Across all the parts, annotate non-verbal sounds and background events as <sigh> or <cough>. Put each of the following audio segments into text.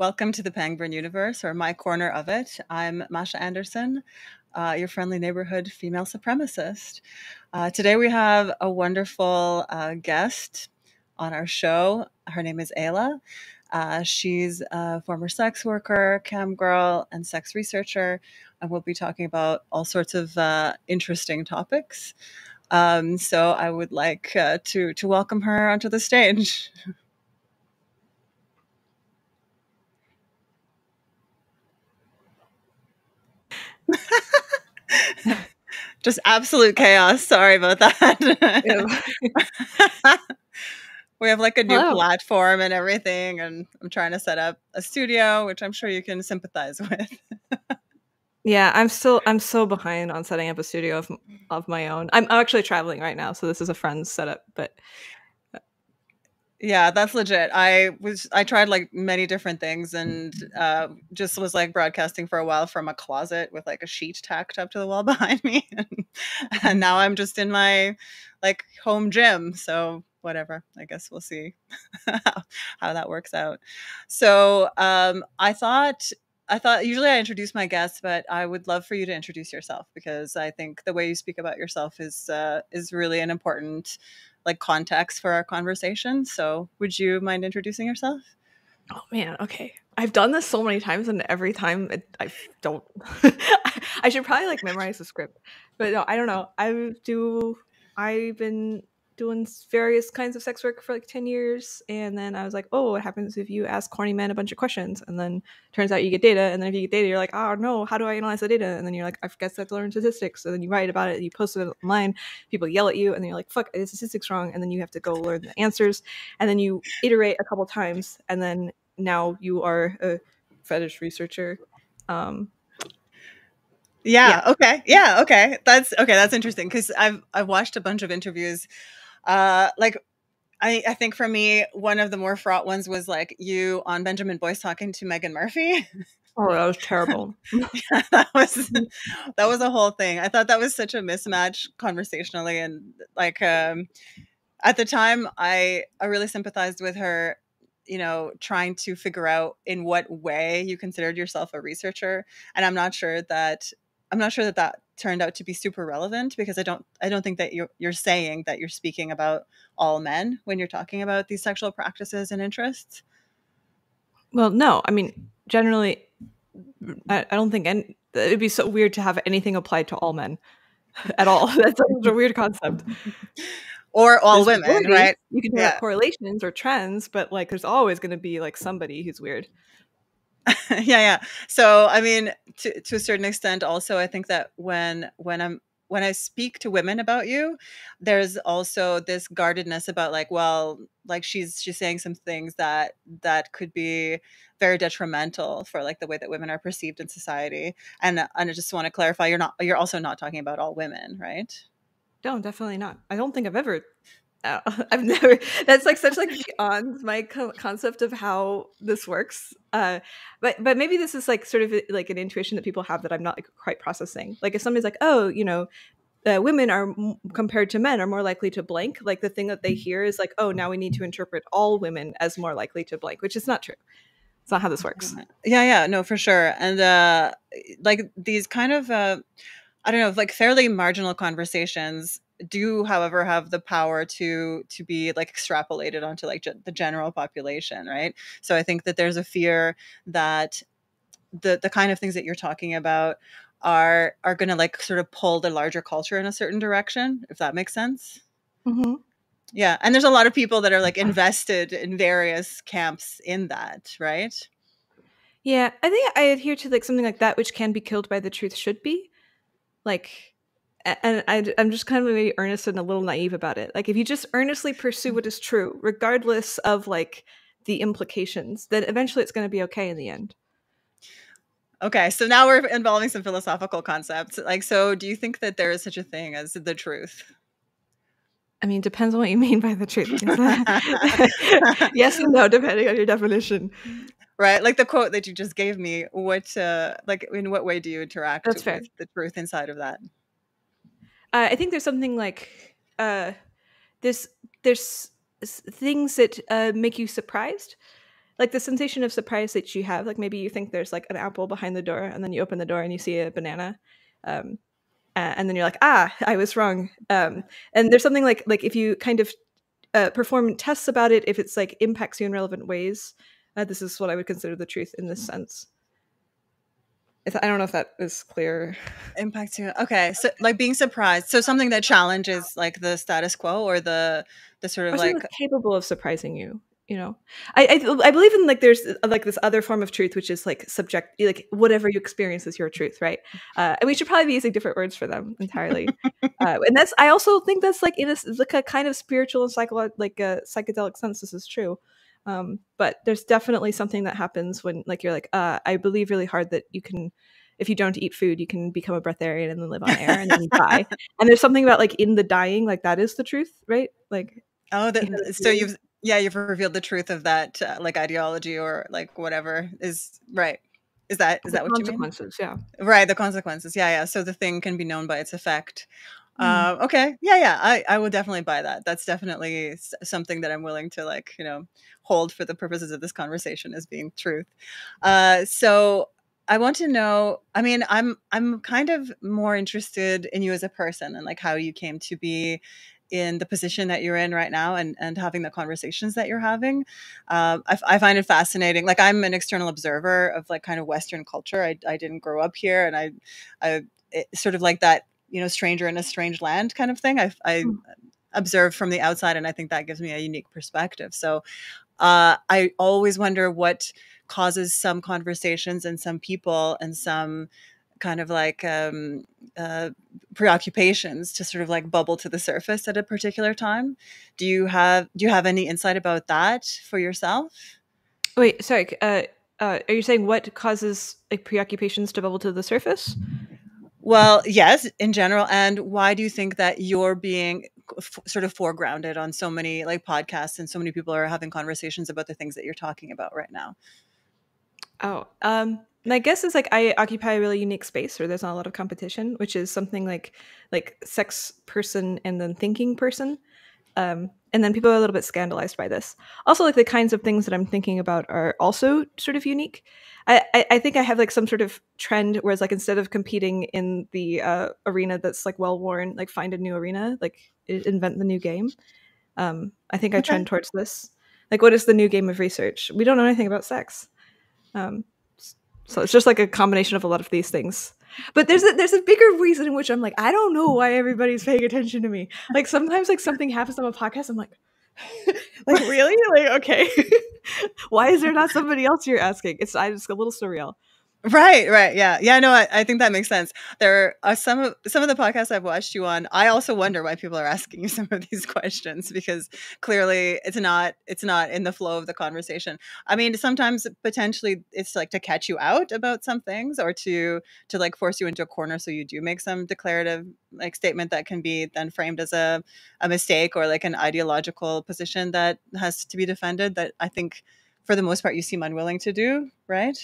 Welcome to the Pangburn universe, or my corner of it. I'm Masha Anderson, your friendly neighborhood female supremacist. Today we have a wonderful guest on our show. Her name is Ayla. She's a former sex worker, cam girl, and sex researcher, and we'll be talking about all sorts of interesting topics. So I would like to welcome her onto the stage. Just absolute chaos. Sorry about that. We have like a new platform and everything, and I'm trying to set up a studio, which I'm sure you can sympathize with. Yeah, I'm so behind on setting up a studio of my own. I'm actually traveling right now, so this is a friend's setup, but yeah, that's legit. I tried like many different things and just was like broadcasting for a while from a closet with like a sheet tacked up to the wall behind me. And now I'm just in my like home gym. So whatever, I guess we'll see how that works out. So I thought usually I introduce my guests, but I would love for you to introduce yourself, because I think the way you speak about yourself is really an important like context for our conversation. So would you mind introducing yourself? Oh man, okay. I've done this so many times, and every time I don't. I should probably like memorize the script, but no, I don't know. I've been doing various kinds of sex work for like 10 years. And then I was like, oh, what happens if you ask horny men a bunch of questions? And then turns out you get data. And then if you get data, you're like, oh no, how do I analyze the data? And then you're like, I guess I have to learn statistics. So then you write about it, you post it online, people yell at you, and then you're like, fuck, I did statistics wrong. And then you have to go learn the answers. And then you iterate a couple times. And then now you are a fetish researcher. Yeah, okay. That's okay. That's interesting. 'Cause I've watched a bunch of interviews. I think for me, one of the more fraught ones was like you on Benjamin Boyce talking to Meghan Murphy. Oh, that was terrible. Yeah, that was a whole thing. I thought that was such a mismatch conversationally, and like at the time I really sympathized with her, you know, trying to figure out in what way you considered yourself a researcher. And I'm not sure that turned out to be super relevant, because I don't think that you're saying that you're speaking about all men when you're talking about these sexual practices and interests. Well, no, I mean, generally, I don't think it'd be so weird to have anything applied to all men at all. That's a weird concept. Or all there's women, movies, right? You can have correlations or trends, but like there's always going to be like somebody who's weird. Yeah. So I mean, to a certain extent, also I think that when I speak to women about you, there's also this guardedness about like, well, like she's saying some things that could be very detrimental for like the way that women are perceived in society. And I just want to clarify, you're also not talking about all women, right? No, definitely not. I don't think I've ever. I've never. That's like such like beyond my concept of how this works. But maybe this is like sort of like an intuition that people have that I'm not like quite processing. Like if somebody's like, oh, you know, women are compared to men are more likely to blank. Like the thing that they hear is like, oh, now we need to interpret all women as more likely to blank, which is not true. It's not how this works. Yeah, no, for sure. And like these kind of. I don't know, like fairly marginal conversations do, however, have the power to be like extrapolated onto like the general population, right? So I think that there's a fear that the kind of things that you're talking about are going to like sort of pull the larger culture in a certain direction, if that makes sense. Mm-hmm. Yeah, and there's a lot of people that are like invested in various camps in that, right? Yeah, I think I adhere to like something like that, which can be killed by the truth should be. Like, and I'm just kind of maybe earnest and a little naive about it. Like, if you just earnestly pursue what is true, regardless of like the implications, then eventually it's going to be okay in the end. Okay, so now we're involving some philosophical concepts. Like, so do you think that there is such a thing as the truth? I mean, depends on what you mean by the truth. Yes and no, depending on your definition. Right, like the quote that you just gave me. What, like, in what way do you interact with the truth inside of that? I think there's something like there's things that make you surprised. like the sensation of surprise that you have, like maybe you think there's like an apple behind the door and then you open the door and you see a banana, and then you're like, ah, I was wrong. And there's something like if you kind of perform tests about it, if it's like impacts you in relevant ways, this is what I would consider the truth in this sense. I don't know if that is clear. Impacts you. Okay. So like being surprised. So something that challenges like the status quo or the sort of like capable of surprising you, you know, I believe in like, there's like this other form of truth, which is like subject, like whatever you experience is your truth. Right. And we should probably be using different words for them entirely. And that's, I also think that's like in a, like a kind of spiritual and psychedelic sense, this is true. But there's definitely something that happens when like you're like, I believe really hard that you can, if you don't eat food, you can become a breatharian and then live on air and then die. And there's something about like in the dying, like that is the truth, right? Like, oh, that, you know, so you've revealed the truth of that like ideology or like whatever is right. Is that what you mean? Consequences, yeah. Right, the consequences, yeah. So the thing can be known by its effect. Okay. Yeah. I will definitely buy that. That's definitely something that I'm willing to like, you know, hold for the purposes of this conversation as being truth. So I want to know, I mean, I'm kind of more interested in you as a person and like how you came to be in the position that you're in right now and having the conversations that you're having. I find it fascinating. Like I'm an external observer of like kind of Western culture. I didn't grow up here and I sort of like that, you know, stranger in a strange land kind of thing. I observe from the outside, and I think that gives me a unique perspective. So I always wonder what causes some conversations and some people and some kind of like preoccupations to sort of like bubble to the surface at a particular time. Do you have any insight about that for yourself? Wait, sorry. Are you saying what causes like preoccupations to bubble to the surface? Well, yes, in general. And why do you think that you're being sort of foregrounded on so many like podcasts and so many people are having conversations about the things that you're talking about right now? Oh, my guess is like I occupy a really unique space where there's not a lot of competition, which is something like sex person and then thinking person. And then people are a little bit scandalized by this. Also, like the kinds of things that I'm thinking about are also sort of unique. I think I have like some sort of trend, whereas like instead of competing in the arena that's like well-worn, like find a new arena, like invent the new game. I think I trend towards this. Like, what is the new game of research? We don't know anything about sex. So it's just like a combination of a lot of these things. But there's a bigger reason in which I'm like, I don't know why everybody's paying attention to me. Like sometimes like something happens on a podcast, I'm like, like really? Like, okay. Why is there not somebody else you're asking? It's a little surreal. Right. Yeah, no, I think that makes sense. There are some of the podcasts I've watched you on. I also wonder why people are asking you some of these questions, because clearly it's not in the flow of the conversation. I mean, sometimes potentially it's like to catch you out about some things or to like force you into a corner so you do make some declarative like statement that can be then framed as a mistake or like an ideological position that has to be defended, that I think for the most part you seem unwilling to do, right?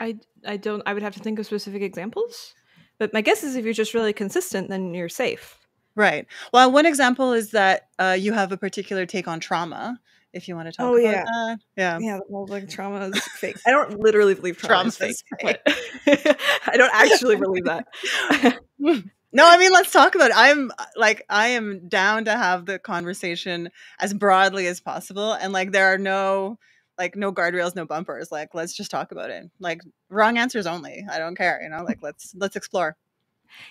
I would have to think of specific examples, but my guess is if you're just really consistent, then you're safe. Right. Well, one example is that you have a particular take on trauma, if you want to talk about that. Yeah, well, like trauma is fake. I don't literally believe trauma is fake. I don't actually believe that. No, I mean, let's talk about it. I am down to have the conversation as broadly as possible. And like, there are no guardrails, no bumpers. Like, let's just talk about it. Like, wrong answers only. I don't care. You know, like, let's explore.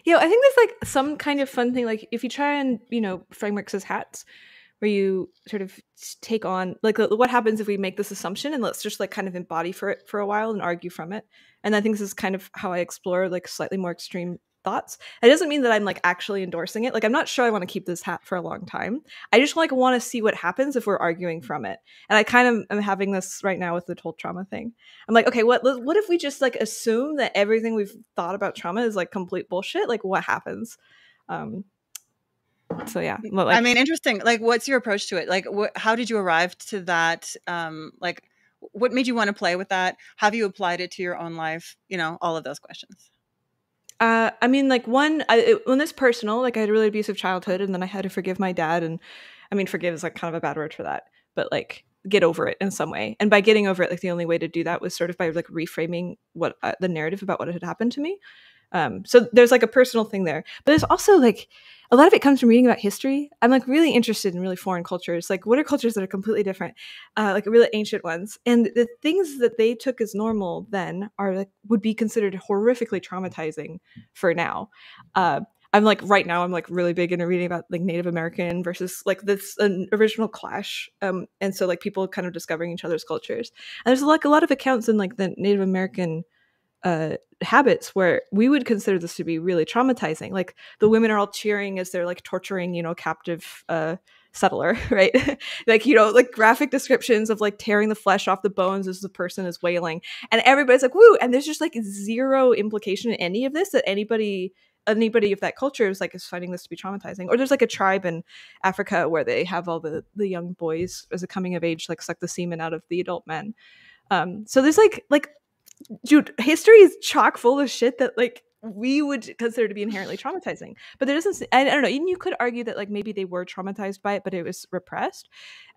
Yeah, I think there's like some kind of fun thing. Like, if you try and, you know, frameworks as hats, where you sort of take on, like, what happens if we make this assumption and let's just like kind of embody for it for a while and argue from it. And I think this is kind of how I explore like slightly more extreme thoughts. It doesn't mean that I'm like actually endorsing it. Like, I'm not sure I want to keep this hat for a long time. I just like want to see what happens if we're arguing from it. And I kind of am having this right now with the whole trauma thing. I'm like, okay, what if we just like assume that everything we've thought about trauma is like complete bullshit? Like, what happens? So yeah, like, I mean, interesting. Like, what's your approach to it? Like, how did you arrive to that? Like, what made you want to play with that? Have you applied it to your own life? You know, all of those questions. I mean, like when it's personal, like I had a really abusive childhood and then I had to forgive my dad. And I mean, forgive is like kind of a bad word for that. But like get over it in some way. And by getting over it, like the only way to do that was sort of by like reframing what the narrative about what had happened to me. So there's like a personal thing there, but there's also like a lot of it comes from reading about history. I'm like really interested in really foreign cultures. Like what are cultures that are completely different, like really ancient ones. And the things that they took as normal then are like, would be considered horrifically traumatizing for now. I'm like right now I'm like really big into reading about like Native American versus like this an original clash. And so like people kind of discovering each other's cultures. And there's like a lot of accounts in like the Native American habits where we would consider this to be really traumatizing. Like the women are all cheering as they're like torturing, you know, captive settler, right? Like, you know, like graphic descriptions of like tearing the flesh off the bones as the person is wailing. And everybody's like, woo. And there's just like zero implication in any of this that anybody of that culture is like is finding this to be traumatizing. Or there's like a tribe in Africa where they have all the young boys as a coming of age like suck the semen out of the adult men. So there's like dude, history is chock full of shit that like we would consider to be inherently traumatizing. But there doesn't, I don't know, even you could argue that like maybe they were traumatized by it, but it was repressed.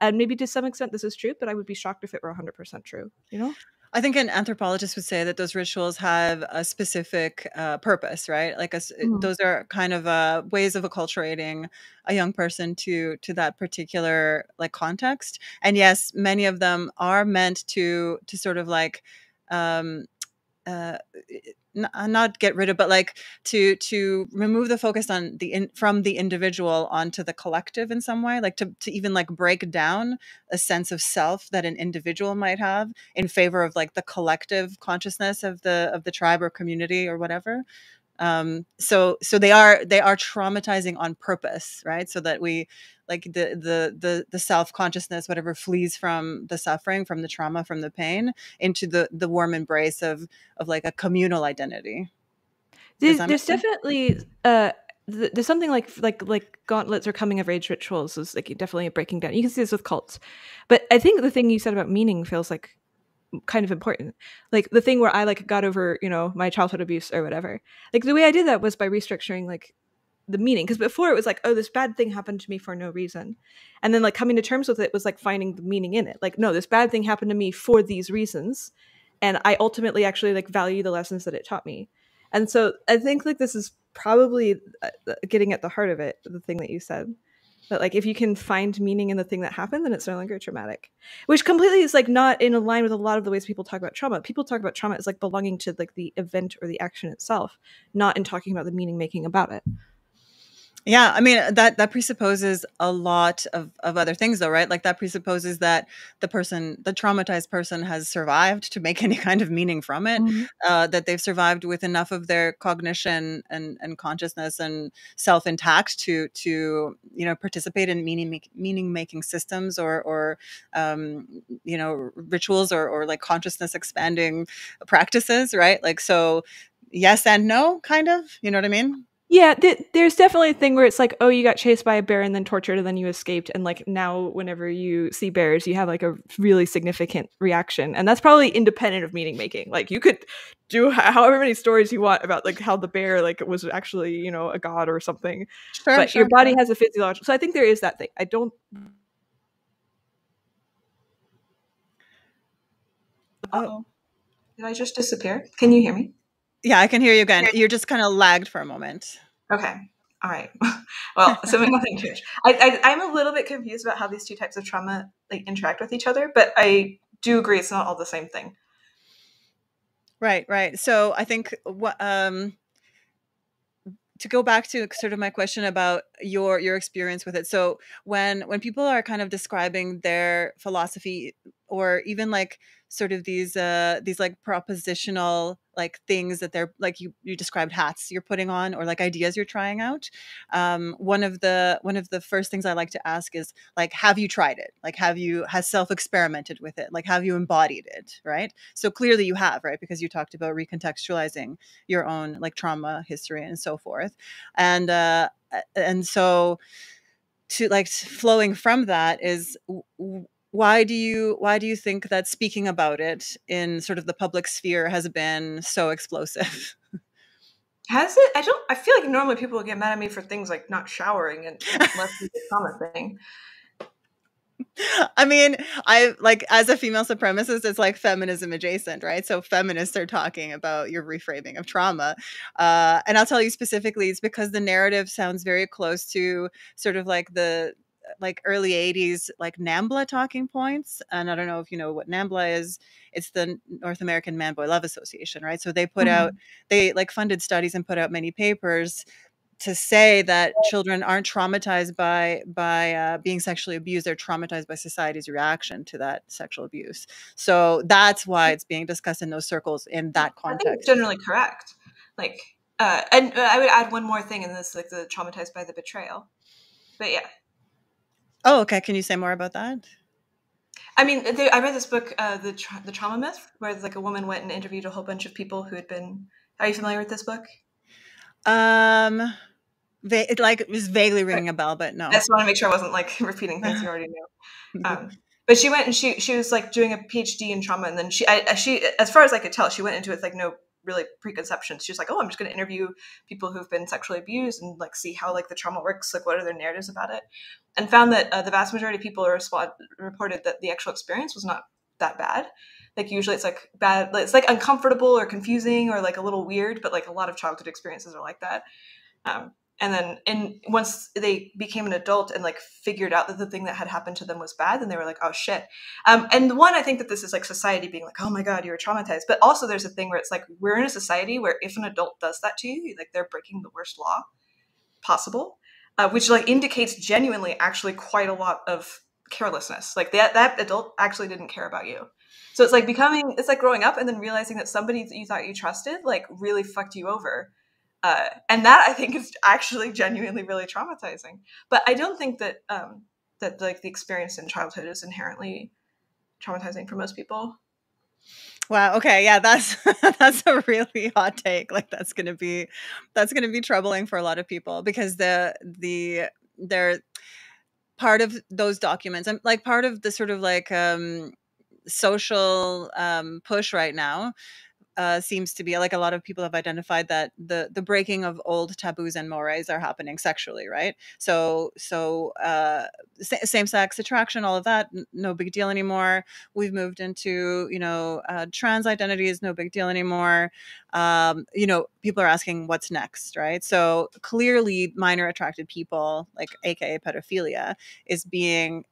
And maybe to some extent this is true, but I would be shocked if it were 100% true, you know? I think an anthropologist would say that those rituals have a specific purpose, right? Like those are kind of ways of acculturating a young person to that particular like context. And yes, many of them are meant to sort of like not get rid of, but like to remove the focus on from the individual onto the collective in some way, like to even like break down a sense of self that an individual might have in favor of like the collective consciousness of the tribe or community or whatever. So they are traumatizing on purpose, right? So that we like the self-consciousness, whatever, flees from the suffering, from the trauma, from the pain into the warm embrace of like a communal identity. There's definitely there's something like gauntlets or coming of age rituals is like definitely a breaking down. You can see this with cults, but I think the thing you said about meaning feels like kind of important. Like the thing where I like got over, you know, my childhood abuse or whatever, like the way I did that was by restructuring like the meaning. Because before it was like, oh, this bad thing happened to me for no reason, and then like coming to terms with it was like finding the meaning in it. Like, no, this bad thing happened to me for these reasons, and I ultimately actually like value the lessons that it taught me. And so I think like this is probably getting at the heart of it, the thing that you said. But like if you can find meaning in the thing that happened, then it's no longer traumatic, which completely is like not in line with a lot of the ways people talk about trauma. People talk about trauma as like belonging to like the event or the action itself, not in talking about the meaning making about it. Yeah, I mean, that presupposes a lot of other things though, right? Like that presupposes that the traumatized person has survived to make any kind of meaning from it, that they've survived with enough of their cognition and consciousness and self intact to you know, participate in meaning making systems or you know, rituals or like consciousness expanding practices, right? Like, so yes and no, kind of, you know what I mean? Yeah, there's definitely a thing where it's like, oh, you got chased by a bear and then tortured and then you escaped. And like now whenever you see bears, you have like a really significant reaction. And that's probably independent of meaning making. Like you could do however many stories you want about like how the bear like was actually, you know, a god or something. Sure, but your body has a physiological. So I think there is that thing. I don't. Uh-oh. Did I just disappear? Can you hear me? Yeah, I can hear you again. You're just kind of lagged for a moment. Okay. All right. Well, so nothing huge. I'm a little bit confused about how these two types of trauma like interact with each other, but I do agree it's not all the same thing. Right, right. So I think to go back to sort of my question about your experience with it. So when people are kind of describing their philosophy or even like sort of these like propositional like things that they're like you described, hats you're putting on or like ideas you're trying out. One of the first things I like to ask is like, have you tried it? Like, has self experimented with it? Like, have you embodied it? Right. So clearly you have, right? Because you talked about recontextualizing your own like trauma history and so forth. And so to like flowing from that is, why do you think that speaking about it in sort of the public sphere has been so explosive? Has it? I feel like normally people get mad at me for things like not showering and less the trauma thing. I mean, I like as a female supremacist, it's like feminism adjacent, right? So feminists are talking about your reframing of trauma. And I'll tell you specifically, it's because the narrative sounds very close to sort of like the early 80s, like NAMBLA talking points. And I don't know if you know what NAMBLA is. It's the North American Man-Boy Love Association, right? So they put out, they like funded studies and put out many papers to say that children aren't traumatized by being sexually abused. They're traumatized by society's reaction to that sexual abuse. So that's why it's being discussed in those circles in that context. I think it's generally correct. Like, and I would add one more thing in this, like the traumatized by the betrayal. But yeah. Oh, okay. Can you say more about that? I mean, I read this book, the Trauma Myth, where like a woman went and interviewed a whole bunch of people who had been. Are you familiar with this book? It like was vaguely ringing a bell, but no. I just want to make sure I wasn't like repeating things you already knew. But she went and she was like doing a PhD in trauma, and then she as far as I could tell, she went into it with like no really preconceptions. She was like, oh, I'm just going to interview people who've been sexually abused and like see how like the trauma works, like what are their narratives about it, and found that the vast majority of people reported that the actual experience was not that bad. Like usually it's like bad, it's like uncomfortable or confusing or like a little weird, but like a lot of childhood experiences are like that. And then once they became an adult and like figured out that the thing that had happened to them was bad, then they were like, oh shit. And one, I think that this is like society being like, oh my God, you were traumatized. But also there's a thing where it's like, we're in a society where if an adult does that to you, like they're breaking the worst law possible, which like indicates genuinely actually quite a lot of carelessness. Like that adult actually didn't care about you. So it's like it's like growing up and then realizing that somebody that you thought you trusted, like really fucked you over. And that I think is actually genuinely really traumatizing. But I don't think that that like the experience in childhood is inherently traumatizing for most people. Wow. Okay. Yeah, that's a really hot take. Like that's gonna be troubling for a lot of people, because they're part of those documents and like part of the sort of like social push right now. Seems to be like a lot of people have identified that the breaking of old taboos and mores are happening sexually, right? So same-sex attraction, all of that, no big deal anymore. We've moved into, trans identity is no big deal anymore. People are asking what's next, right? So clearly minor attracted people, like AKA pedophilia, is being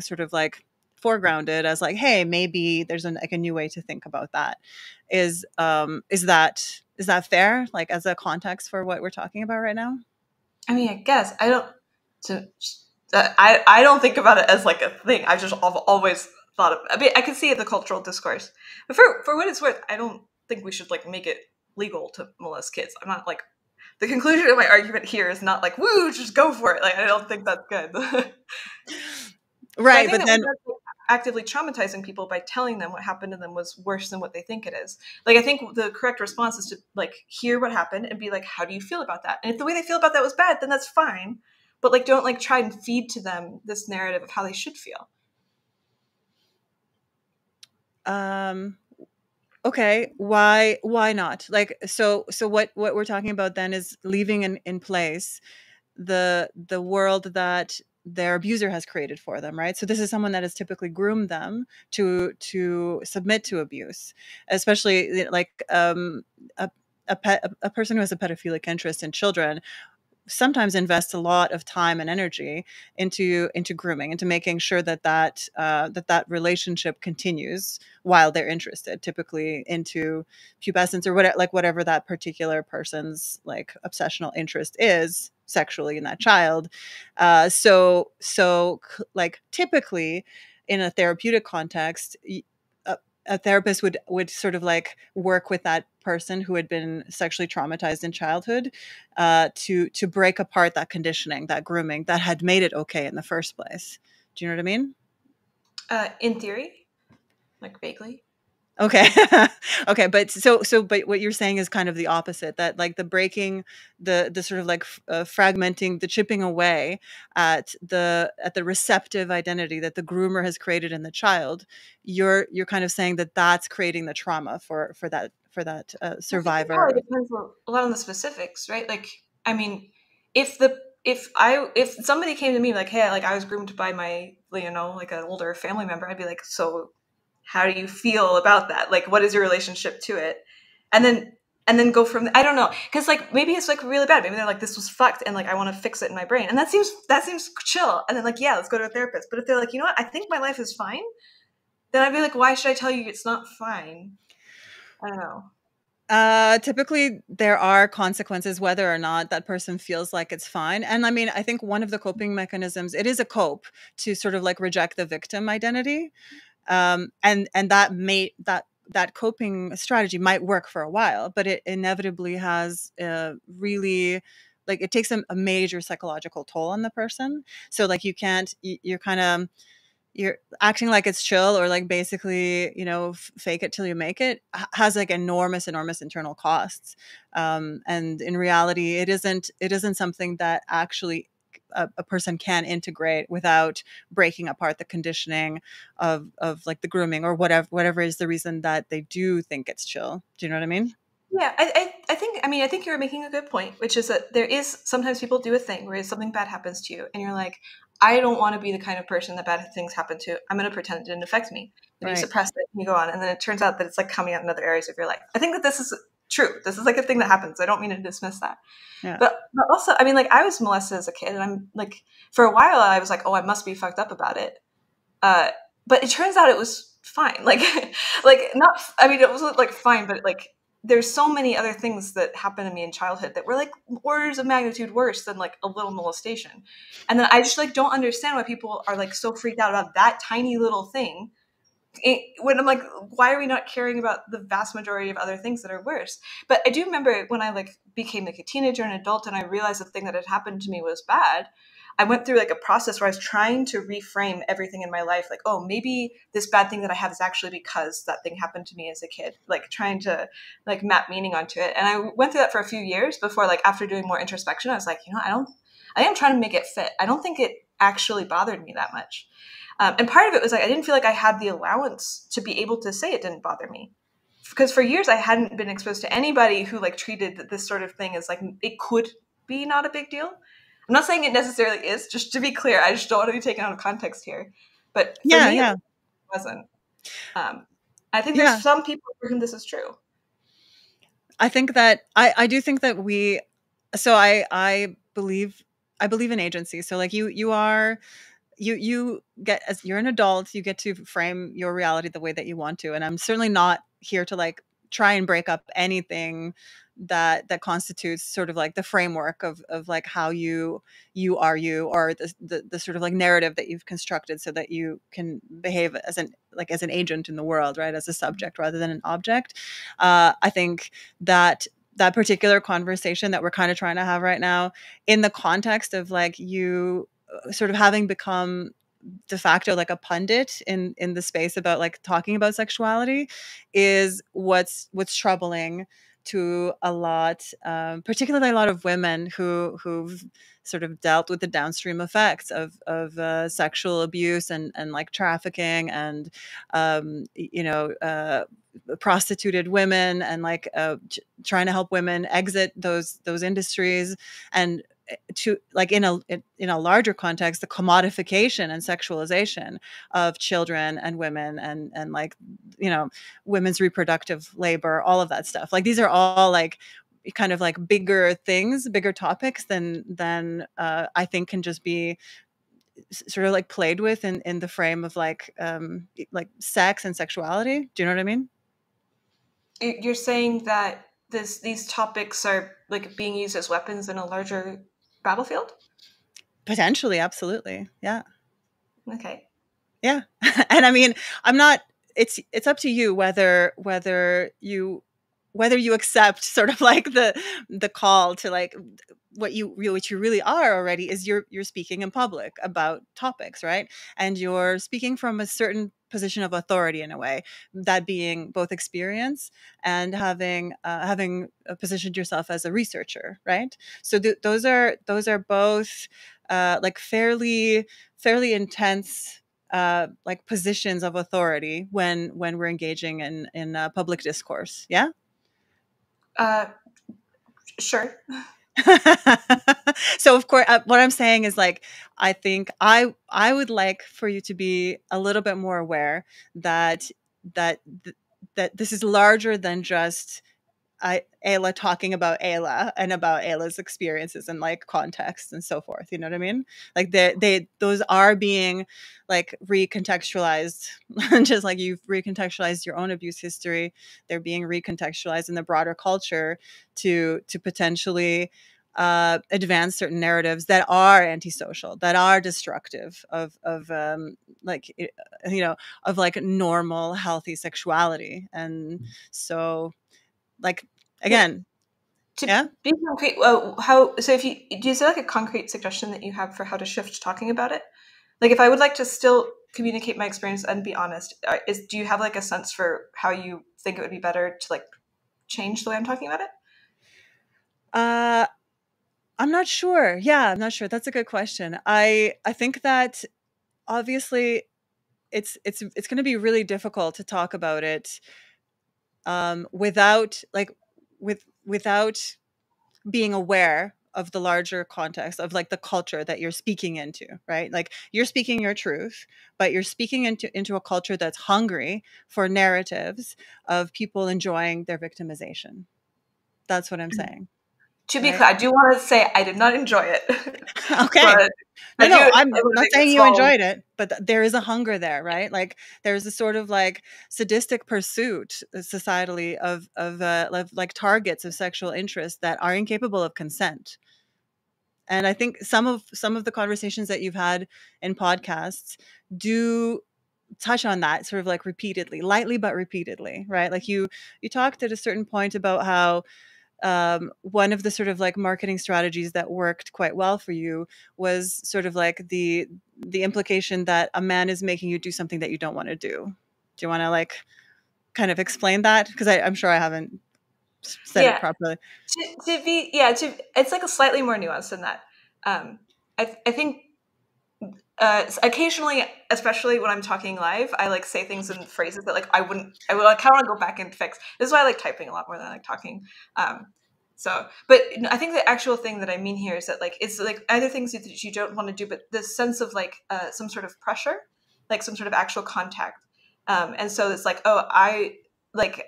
sort of like foregrounded as like, hey, maybe there's like a new way to think about that. Is that fair? Like as a context for what we're talking about right now? I mean, I guess I don't think about it as like a thing. I've always thought of. I mean, I can see the cultural discourse, but for what it's worth, I don't think we should like make it legal to molest kids. I'm not like the conclusion of my argument here is not like woo, just go for it. Like I don't think that's good. Right, but then. Actively traumatizing people by telling them what happened to them was worse than what they think it is. Like, I think the correct response is to like hear what happened and be like, how do you feel about that? And if the way they feel about that was bad, then that's fine. But like, don't like try and feed to them this narrative of how they should feel. Okay. Why not? Like, so what we're talking about then is leaving in place the world that their abuser has created for them, right? So this is someone that has typically groomed them to submit to abuse, especially like a person who has a pedophilic interest in children sometimes invests a lot of time and energy into grooming, into making sure that relationship continues while they're interested, typically into pubescence or whatever, like whatever that particular person's like obsessional interest is sexually in that child. So like typically in a therapeutic context, a therapist would sort of like work with that person who had been sexually traumatized in childhood to break apart that conditioning, that grooming that had made it okay in the first place. Do you know what I mean? In theory, like vaguely. Okay. Okay. But but what you're saying is kind of the opposite, that like the breaking, the sort of like fragmenting, the chipping away at the receptive identity that the groomer has created in the child. You're kind of saying that that's creating the trauma for that survivor. It depends a lot on the specifics, right? Like, I mean, if the if somebody came to me like, hey, like I was groomed by my, you know, like an older family member, I'd be like, so how do you feel about that? Like, what is your relationship to it? And then go from, I don't know. Cause like, maybe it's like really bad. Maybe they're like, this was fucked. And like, I want to fix it in my brain. And that seems chill. And then like, yeah, let's go to a therapist. But if they're like, you know what, I think my life is fine. Then I'd be like, why should I tell you it's not fine? I don't know. Typically there are consequences whether or not that person feels like it's fine. And I mean, I think one of the coping mechanisms, it is a cope to sort of like reject the victim identity. And that coping strategy might work for a while, but it inevitably has a really, like, it takes a major psychological toll on the person. So like you can't, you're acting like it's chill or like basically, you know, fake it till you make it has like enormous internal costs. And in reality, it isn't something that actually a person can integrate without breaking apart the conditioning of like the grooming or whatever is the reason that they do think it's chill. Do you know what I mean? Yeah, I think you're making a good point, which is that there is sometimes people do a thing where something bad happens to you and you're like, I don't want to be the kind of person that bad things happen to. I'm going to pretend it didn't affect me. And you suppress it and you go on. And then it turns out that it's like coming out in other areas of your life. I think that this is true. This is like a thing that happens. I don't mean to dismiss that. Yeah. But also, I mean, like I was molested as a kid and I'm like, for a while I was like, oh, I must be fucked up about it. But it turns out it was fine. Like, not, I mean, it wasn't like fine, but like, there's so many other things that happened to me in childhood that were like orders of magnitude worse than like a little molestation. And then I just like don't understand why people are like so freaked out about that tiny little thing. When I'm like, why are we not caring about the vast majority of other things that are worse? But I do remember when I like became like a teenager and adult and I realized the thing that had happened to me was bad. I went through like a process where I was trying to reframe everything in my life. Like, oh, maybe this bad thing that I have is actually because that thing happened to me as a kid, like trying to like map meaning onto it. And I went through that for a few years before, like after doing more introspection, I was like, you know, I am trying to make it fit. I don't think it actually bothered me that much. And part of it was like, I didn't feel like I had the allowance to be able to say it didn't bother me. Because for years I hadn't been exposed to anybody who like treated this sort of thing as like, it could be not a big deal. I'm not saying it necessarily is, just to be clear. I just don't want to be taken out of context here. But for me, it wasn't. I think there's some people for whom this is true. I think that I do think that we. So I believe in agency. So like you get, as you're an adult, you get to frame your reality the way that you want to. And I'm certainly not here to like try and break up anything that constitutes sort of like the framework of like how you are you, or the sort of like narrative that you've constructed so that you can behave as an agent in the world, right? As a subject rather than an object. I think that particular conversation that we're kind of trying to have right now in the context of like you sort of having become de facto like a pundit in the space about like talking about sexuality is what's troubling to a lot, particularly a lot of women who've sort of dealt with the downstream effects of sexual abuse and like trafficking and, prostituted women and like trying to help women exit those industries, and to like in a larger context, the commodification and sexualization of children and women and like, you know, women's reproductive labor, all of that stuff. Like these are all like kind of like bigger things, bigger topics than I think can just be sort of like played with in the frame of like sex and sexuality. Do you know what I mean? You're saying that these topics are like being used as weapons in a larger battlefield? Potentially, absolutely. Yeah. Okay. Yeah. And I mean, I'm not, it's up to you whether you accept sort of like the call to like what you really are already is you're speaking in public about topics, right? And you're speaking from a certain position of authority in a way, that being both experience and having positioned yourself as a researcher, right? So those are both like fairly intense like positions of authority when we're engaging in public discourse. Yeah. Sure. So of course, what I'm saying is, like, I think I would like for you to be a little bit more aware that this is larger than just Ayla talking about Ayla and about Ayla's experiences and, like, context and so forth. You know what I mean? Like, those are being, like, recontextualized, just like you've recontextualized your own abuse history. They're being recontextualized in the broader culture to potentially advance certain narratives that are antisocial, that are destructive of normal, healthy sexuality. And so, like, again, be concrete. Do you see, like, a concrete suggestion that you have for how to shift talking about it? Like, if I would like to still communicate my experience and be honest, do you have, like, a sense for how you think it would be better to, like, change the way I'm talking about it? I'm not sure. Yeah, I'm not sure. That's a good question. I think that obviously it's going to be really difficult to talk about it without being aware of the larger context of, like, the culture that you're speaking into, right? Like, you're speaking your truth, but you're speaking into a culture that's hungry for narratives of people enjoying their victimization. That's what I'm saying. To be clear, I do want to say I did not enjoy it. Okay. I'm not saying you enjoyed it, but there is a hunger there, right? Like, there's a sort of, like, sadistic pursuit societally of like, targets of sexual interest that are incapable of consent. And I think some of the conversations that you've had in podcasts do touch on that, sort of, like, repeatedly, lightly, but repeatedly, right? Like, you talked at a certain point about how, one of the sort of, like, marketing strategies that worked quite well for you was sort of, like, the implication that a man is making you do something that you don't want to do. Do you want to, like, kind of explain that? Because I'm sure I haven't said it properly. It's, like, a slightly more nuanced than that. I think occasionally, especially when I'm talking live, I, like, say things in phrases that, like, I kind of want to go back and fix. This is why I like typing a lot more than I like talking. But I think the actual thing that I mean here is that, like, it's, like, either things that you don't want to do, but this sense of, like, some sort of pressure, like, some sort of actual contact. And so it's like,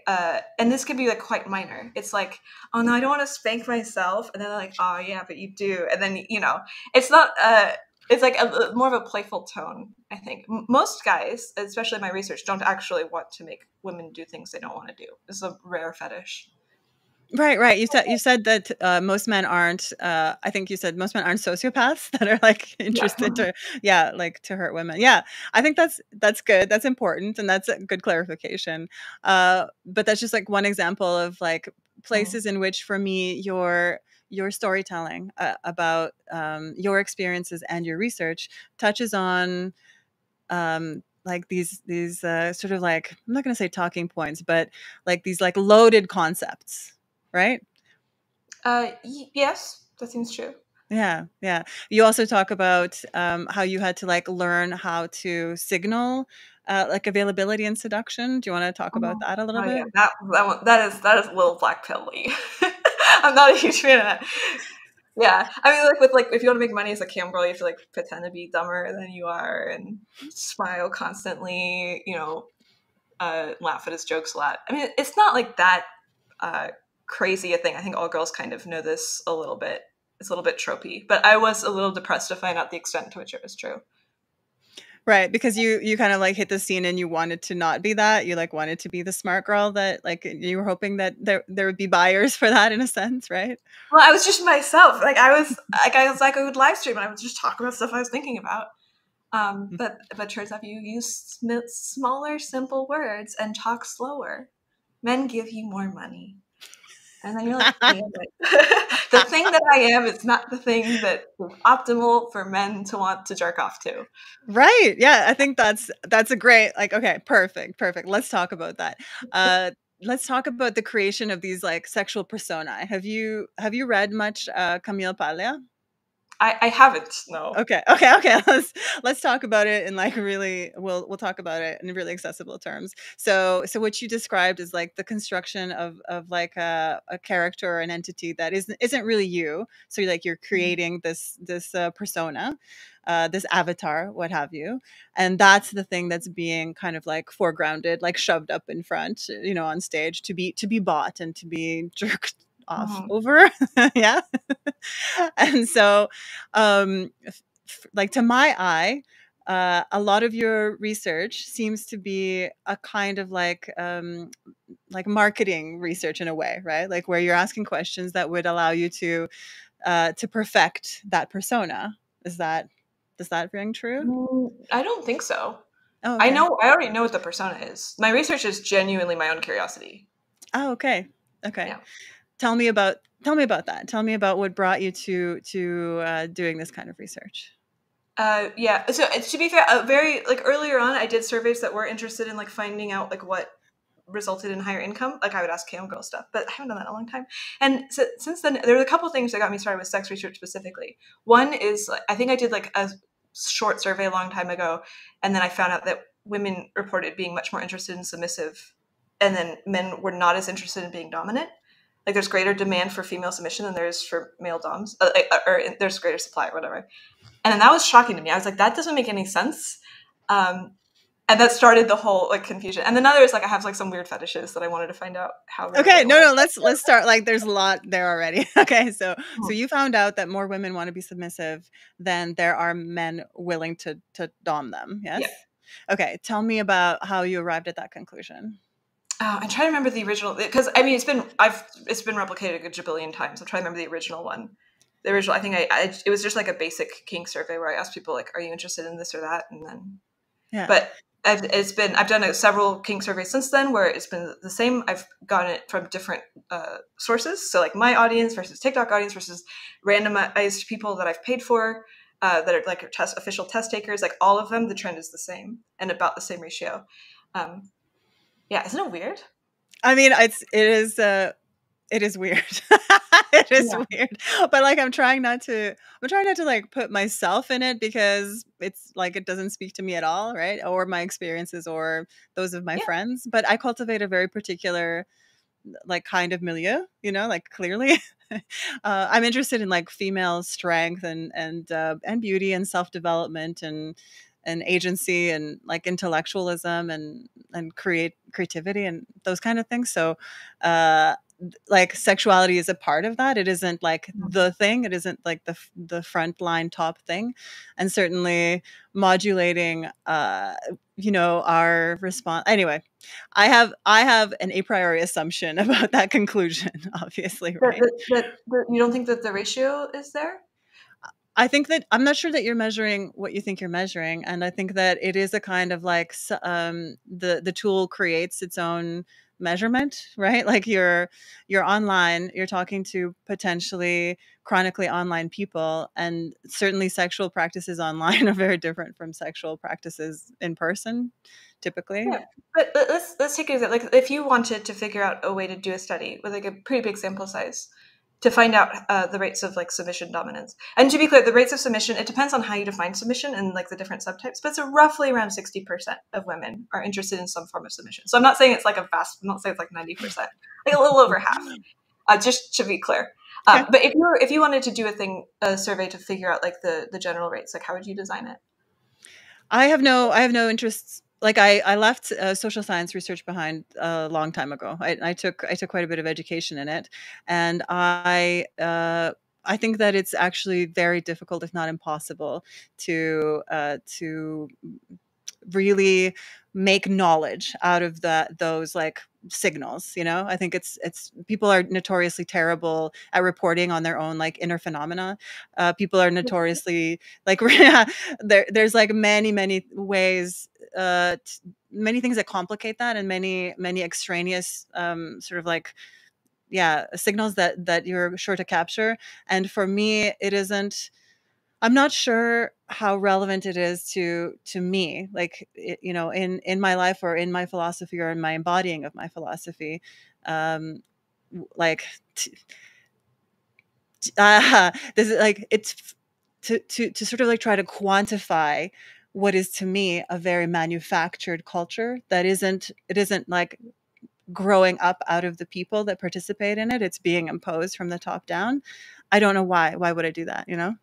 and this could be, like, quite minor. It's like, oh no, I don't want to spank myself. And then they're like, oh yeah, but you do. And then, you know, it's not, it's like a more of a playful tone, I think. Most guys, especially in my research, don't actually want to make women do things they don't want to do. It's a rare fetish. Right. You said that most men aren't. I think you said most men aren't sociopaths that are, like, interested to hurt women. Yeah, I think that's good. That's important, and that's a good clarification. But that's just, like, one example of, like, places in which, for me, your storytelling about your experiences and your research touches on like these sort of, like, I'm not going to say talking points, but, like, these, like, loaded concepts, right? Yes, that seems true. Yeah. You also talk about how you had to, like, learn how to signal like, availability and seduction. Do you want to talk about that a little bit? Yeah. That is a little black pill-y. I'm not a huge fan of that. Yeah. I mean, like, with, like, if you want to make money as a cam girl, you have to, like, pretend to be dumber than you are and smile constantly, you know, laugh at his jokes a lot. I mean, it's not, like, that crazy a thing. I think all girls kind of know this a little bit. It's a little bit tropey, but I was a little depressed to find out the extent to which it was true. Right, because you kind of, like, hit the scene and you wanted to not be that. You, like, wanted to be the smart girl that, like, you were hoping that there would be buyers for that, in a sense, right? Well, I was just myself. Like, I would live stream and I would just talk about stuff I was thinking about. But turns out you use smaller, simple words and talk slower. Men give you more money. And then you're like, damn it. The thing that I am is not the thing that is optimal for men to want to jerk off to. Right. Yeah. I think that's a great, like, okay, perfect. Let's talk about that. Let's talk about the creation of these, like, sexual personae. Have you read much Camille Paglia? I haven't. No. Okay. Let's talk about it in like really we'll talk about it in really accessible terms. So what you described is like the construction of like a character or an entity that isn't really you. So you're like you're creating this persona, this avatar, what have you, and that's the thing that's being kind of like foregrounded, like shoved up in front, you know, on stage to be bought and to be jerked off over. Yeah. And so like to my eye, a lot of your research seems to be a kind of like marketing research in a way, right? Like where you're asking questions that would allow you to perfect that persona. Does that ring true? I don't think so. Oh, okay. I already know what the persona is. My research is genuinely my own curiosity. Oh, okay. Yeah. Tell me about that. Tell me about what brought you to doing this kind of research. Yeah. So to be fair, very like earlier on, I did surveys that were interested in like finding out like what resulted in higher income. Like I would ask homegirl stuff, but I haven't done that in a long time. And so, since then, there were a couple things that got me started with sex research specifically. One is I think I did like a short survey a long time ago, and then I found out that women reported being much more interested in submissive, and then men were not as interested in being dominant. Like there's greater demand for female submission than there is for male doms, or there's greater supply or whatever. And then that was shocking to me. I was like, that doesn't make any sense. And that started the whole like confusion. And another is like, I have like some weird fetishes that I wanted to find out how. Okay. No, let's start. Like there's a lot there already. Okay. So you found out that more women want to be submissive than there are men willing to dom them. Yes. Yeah. Okay. Tell me about how you arrived at that conclusion. Oh, I'm trying to remember the original, because I mean it's been replicated a good jabillion times. I'm trying to remember the original one. The original, I think it was just like a basic kink survey where I asked people like, "Are you interested in this or that?" And then, yeah. But I've done several kink surveys since then where it's been the same. I've gotten it from different sources, so like my audience versus TikTok audience versus randomized people that I've paid for that are like official test takers. Like all of them, the trend is the same and about the same ratio. Yeah, isn't it weird? I mean, it is weird. It is weird. But like I'm trying not to like put myself in it because it's like it doesn't speak to me at all, right? Or my experiences or those of my friends, but I cultivate a very particular like kind of milieu, you know, like clearly. I'm interested in like female strength and beauty and self-development and agency and like intellectualism and creativity and those kind of things. So like sexuality is a part of that. It isn't like the thing. It isn't like the front line top thing. And certainly modulating, you know, our response. Anyway, I have an a priori assumption about that conclusion, obviously, right? But you don't think that the ratio is there? I think that I'm not sure that you're measuring what you think you're measuring. And I think that it is a kind of like the tool creates its own measurement, right? Like you're online, you're talking to potentially chronically online people, and certainly sexual practices online are very different from sexual practices in person, typically. Yeah. But let's take it as that. Like if you wanted to figure out a way to do a study with like a pretty big sample size, to find out the rates of like submission dominance. And to be clear, the rates of submission, it depends on how you define submission and like the different subtypes, but it's roughly around 60% of women are interested in some form of submission. So I'm not saying it's like I'm not saying it's like 90%, like a little over half, just to be clear. Okay. But if you wanted to do a survey to figure out like the general rates, like how would you design it? I have no interests. Like I left social science research behind a long time ago. I took quite a bit of education in it, and I think that it's actually very difficult, if not impossible, to really make knowledge out of those like signals, you know. I think it's people are notoriously terrible at reporting on their own like inner phenomena. People are notoriously like there's like many ways, many things that complicate that, and many extraneous sort of like signals that you're sure to capture. And for me, it isn't. I'm not sure how relevant it is to me, like, you know, in my life or in my philosophy or in my embodying of my philosophy. Like, this is like, it's to sort of like try to quantify what is to me a very manufactured culture that isn't like growing up out of the people that participate in it. It's being imposed from the top down. I don't know why. Why would I do that, you know?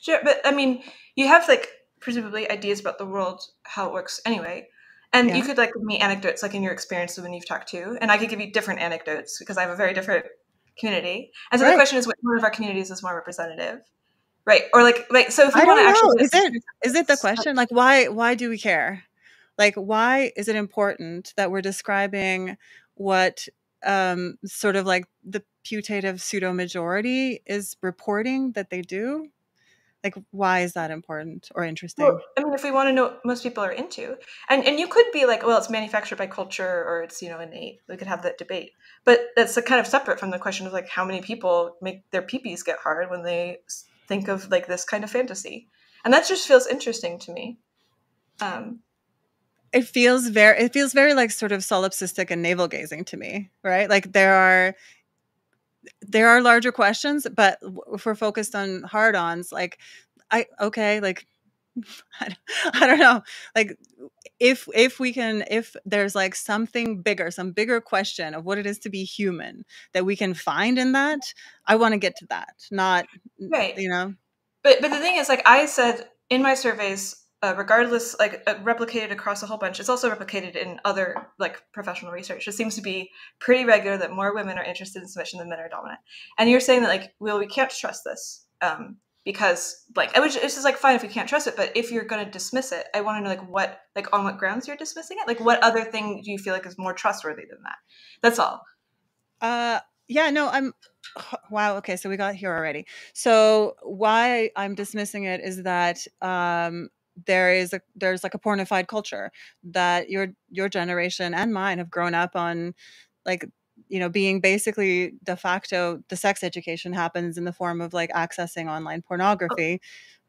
Sure, but I mean, you have like presumably ideas about the world, how it works anyway. And yeah. You could like give me anecdotes like in your experience when you've talked to, and I could give you different anecdotes because I have a very different community. And so right. The question is, which one of our communities is more representative? Right. Or like, right. So if you want to actually, is it the question? Like, why do we care? Like, why is it important that we're describing what sort of like the putative pseudo majority is reporting that they do? Like, why is that important or interesting? Well, I mean, if we want to know what most people are into, and you could be like, well, it's manufactured by culture or it's, you know, innate. We could have that debate. But that's kind of separate from the question of like how many people make their peepees get hard when they think of like this kind of fantasy. And that just feels interesting to me. It feels very like sort of solipsistic and navel gazing to me, right? Like there are larger questions, but if we're focused on hard-ons, like I don't know. Like if there's like something bigger, some bigger question of what it is to be human that we can find in that, I want to get to that, not right. You know. But the thing is, like I said in my surveys. Regardless, like replicated across a whole bunch. It's also replicated in other like professional research. It seems to be pretty regular that more women are interested in submission than men are dominant. And you're saying that like, well, we can't trust this because like, it's just like fine if we can't trust it. But if you're going to dismiss it, I want to know like what, like on what grounds you're dismissing it. Like what other thing do you feel like is more trustworthy than that? That's all. Yeah. No. Wow. Okay. So we got here already. So why I'm dismissing it is that. There's like a pornified culture that your generation and mine have grown up on, like, you know, being basically de facto the sex education happens in the form of like accessing online pornography.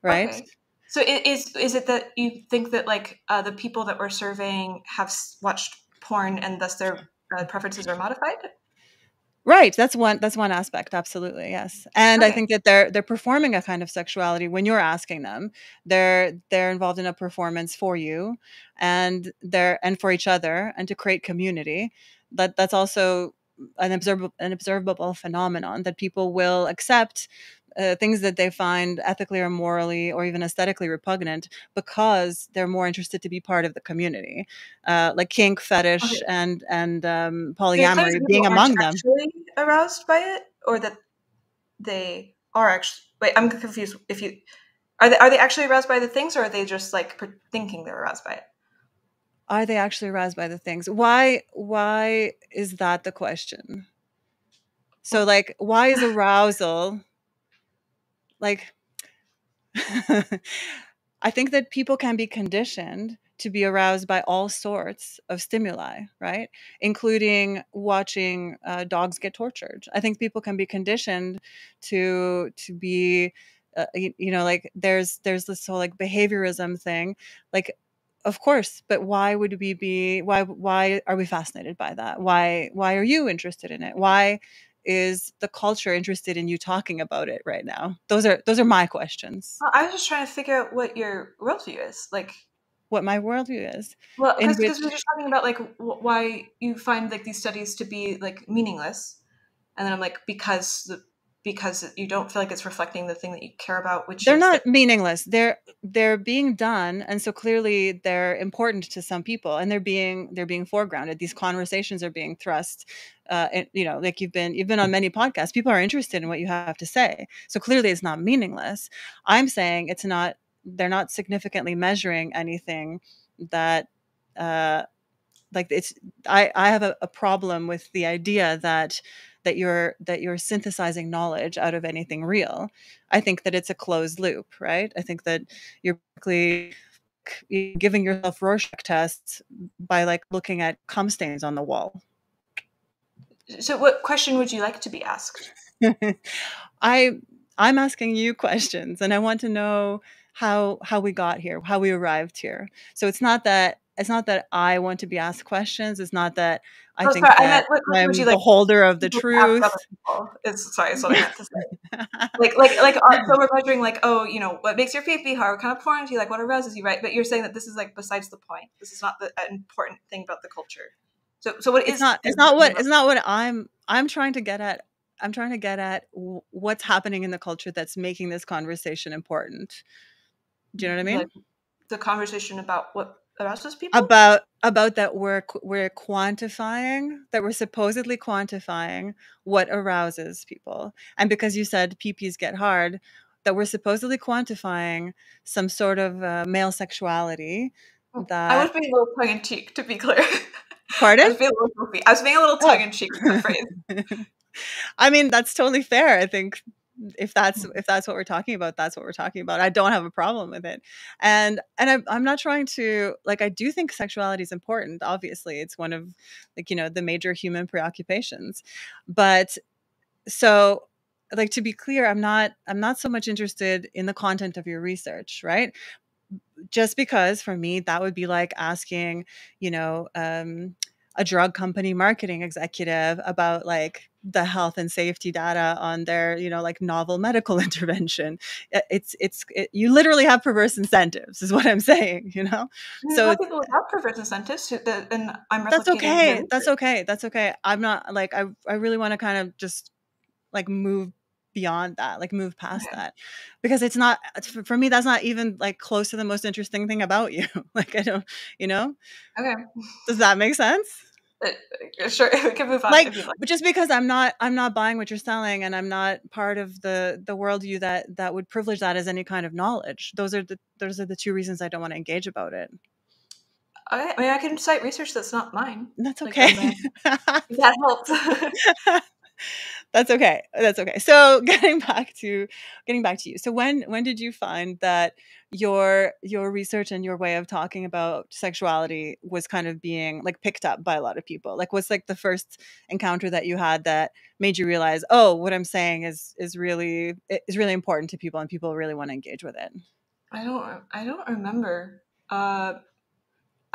Right. Okay. So is it that you think that like the people that we're surveying have watched porn and thus their preferences are modified? Right. That's one aspect. Absolutely. Yes. And okay. I think that they're performing a kind of sexuality when you're asking them. They're involved in a performance for you and for each other and to create community. But that's also an observable phenomenon that people will accept things that they find ethically or morally or even aesthetically repugnant because they're more interested to be part of the community, like kink, fetish, okay. and polyamory being among them. Aroused by it, or that they are actually. Wait, I'm confused. If you are they actually aroused by the things, or are they just like thinking they're aroused by it? Are they actually aroused by the things? Why is that the question? So like, why is arousal? Like, I think that people can be conditioned to be aroused by all sorts of stimuli, right? Including watching dogs get tortured. I think people can be conditioned to be, you know, like there's this whole like behaviorism thing, like. Of course, but why would we be? Why are we fascinated by that? Why are you interested in it? Why is the culture interested in you talking about it right now? Those are my questions. Well, I was just trying to figure out what your worldview is, like what my worldview is. Well, because we were just talking about like why you find like these studies to be like meaningless, and then I'm like because you don't feel like it's reflecting the thing that you care about, which they're not meaningless. They're being done. And so clearly they're important to some people and they're being foregrounded. These conversations are being thrust. And, you know, like you've been on many podcasts, people are interested in what you have to say. So clearly it's not meaningless. I'm saying they're not significantly measuring anything that, like it's, I have a problem with the idea that you're synthesizing knowledge out of anything real. I think that it's a closed loop, right? I think that you're basically giving yourself Rorschach tests by like looking at cum stains on the wall. So what question would you like to be asked? I'm asking you questions and I want to know how we got here, how we arrived here. So it's not that it's not that I want to be asked questions. It's not that I think that I'm the holder of the truth. Sorry, that's what I meant to say. So we're measuring like, oh, you know, what makes your feet be hard? What kind of porn do you like? What are roses you write? But you're saying that this is like besides the point. This is not the important thing about the culture. So what is not? It's not what I'm trying to get at. I'm trying to get at what's happening in the culture that's making this conversation important. Do you know what I mean? Like the conversation about what. About those people? About that we're quantifying, that we're supposedly quantifying what arouses people. And because you said peepees get hard, that we're supposedly quantifying some sort of male sexuality. That... I was being a little tongue-in-cheek, to be clear. Pardon? I was being a little tongue-in-cheek with the phrase. I mean, that's totally fair, I think. If that's what we're talking about, that's what we're talking about. I don't have a problem with it. And I'm not trying to, like, I do think sexuality is important. Obviously, it's one of, like, you know, the major human preoccupations. But so, like, to be clear, I'm not so much interested in the content of your research, right? Just because for me, that would be like asking, you know, a drug company marketing executive about like the health and safety data on their, you know, like novel medical intervention. You literally have perverse incentives, is what I'm saying. You know, so people have perverse incentives, and I'm replicating. That's okay. That's okay. That's okay. I'm not like I really want to kind of just like move beyond that, like move past that, because it's not for me. That's not even like close to the most interesting thing about you. Like I don't, you know. Okay. Does that make sense? Sure, we can move on. Like, just because I'm not buying what you're selling, and I'm not part of the worldview that would privilege that as any kind of knowledge. Those are the two reasons I don't want to engage about it. Okay. I mean, I can cite research that's not mine. That's okay. Like, that helps. That's okay. That's okay. So getting back to you. So when did you find that your research and your way of talking about sexuality was kind of being like picked up by a lot of people? Like what's like the first encounter that you had that made you realize, oh, what I'm saying is really important to people and people really want to engage with it? I don't remember. I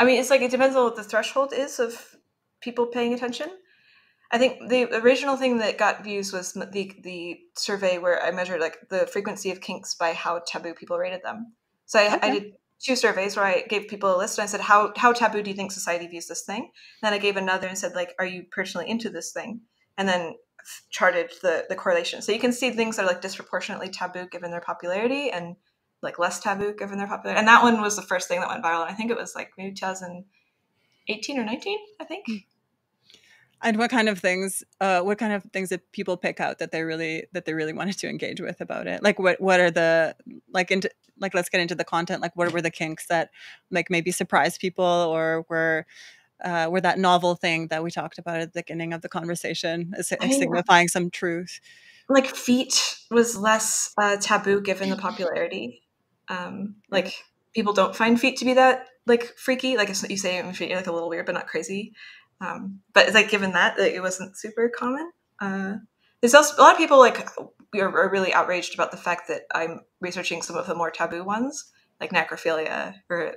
mean, it's like, it depends on what the threshold is of people paying attention. I think the original thing that got views was the survey where I measured like the frequency of kinks by how taboo people rated them. So I did two surveys where I gave people a list and I said, how taboo do you think society views this thing? And then I gave another and said, like, are you personally into this thing? And then charted the correlation. So you can see things that are like disproportionately taboo given their popularity and like less taboo given their popularity. And that one was the first thing that went viral. And I think it was like maybe 2018 or 19, I think. Mm-hmm. And what kind of things did people pick out that they really wanted to engage with about it? Like what are the let's get into the content. Like what were the kinks that like maybe surprised people or were that novel thing that we talked about at the beginning of the conversation as signifying some truth? Like feet was less taboo given the popularity. Like people don't find feet to be that like freaky. Like if you say feet, you're like a little weird but not crazy. But it's like given that like, it wasn't super common. There's also a lot of people like are really outraged about the fact that I'm researching some of the more taboo ones, like necrophilia, or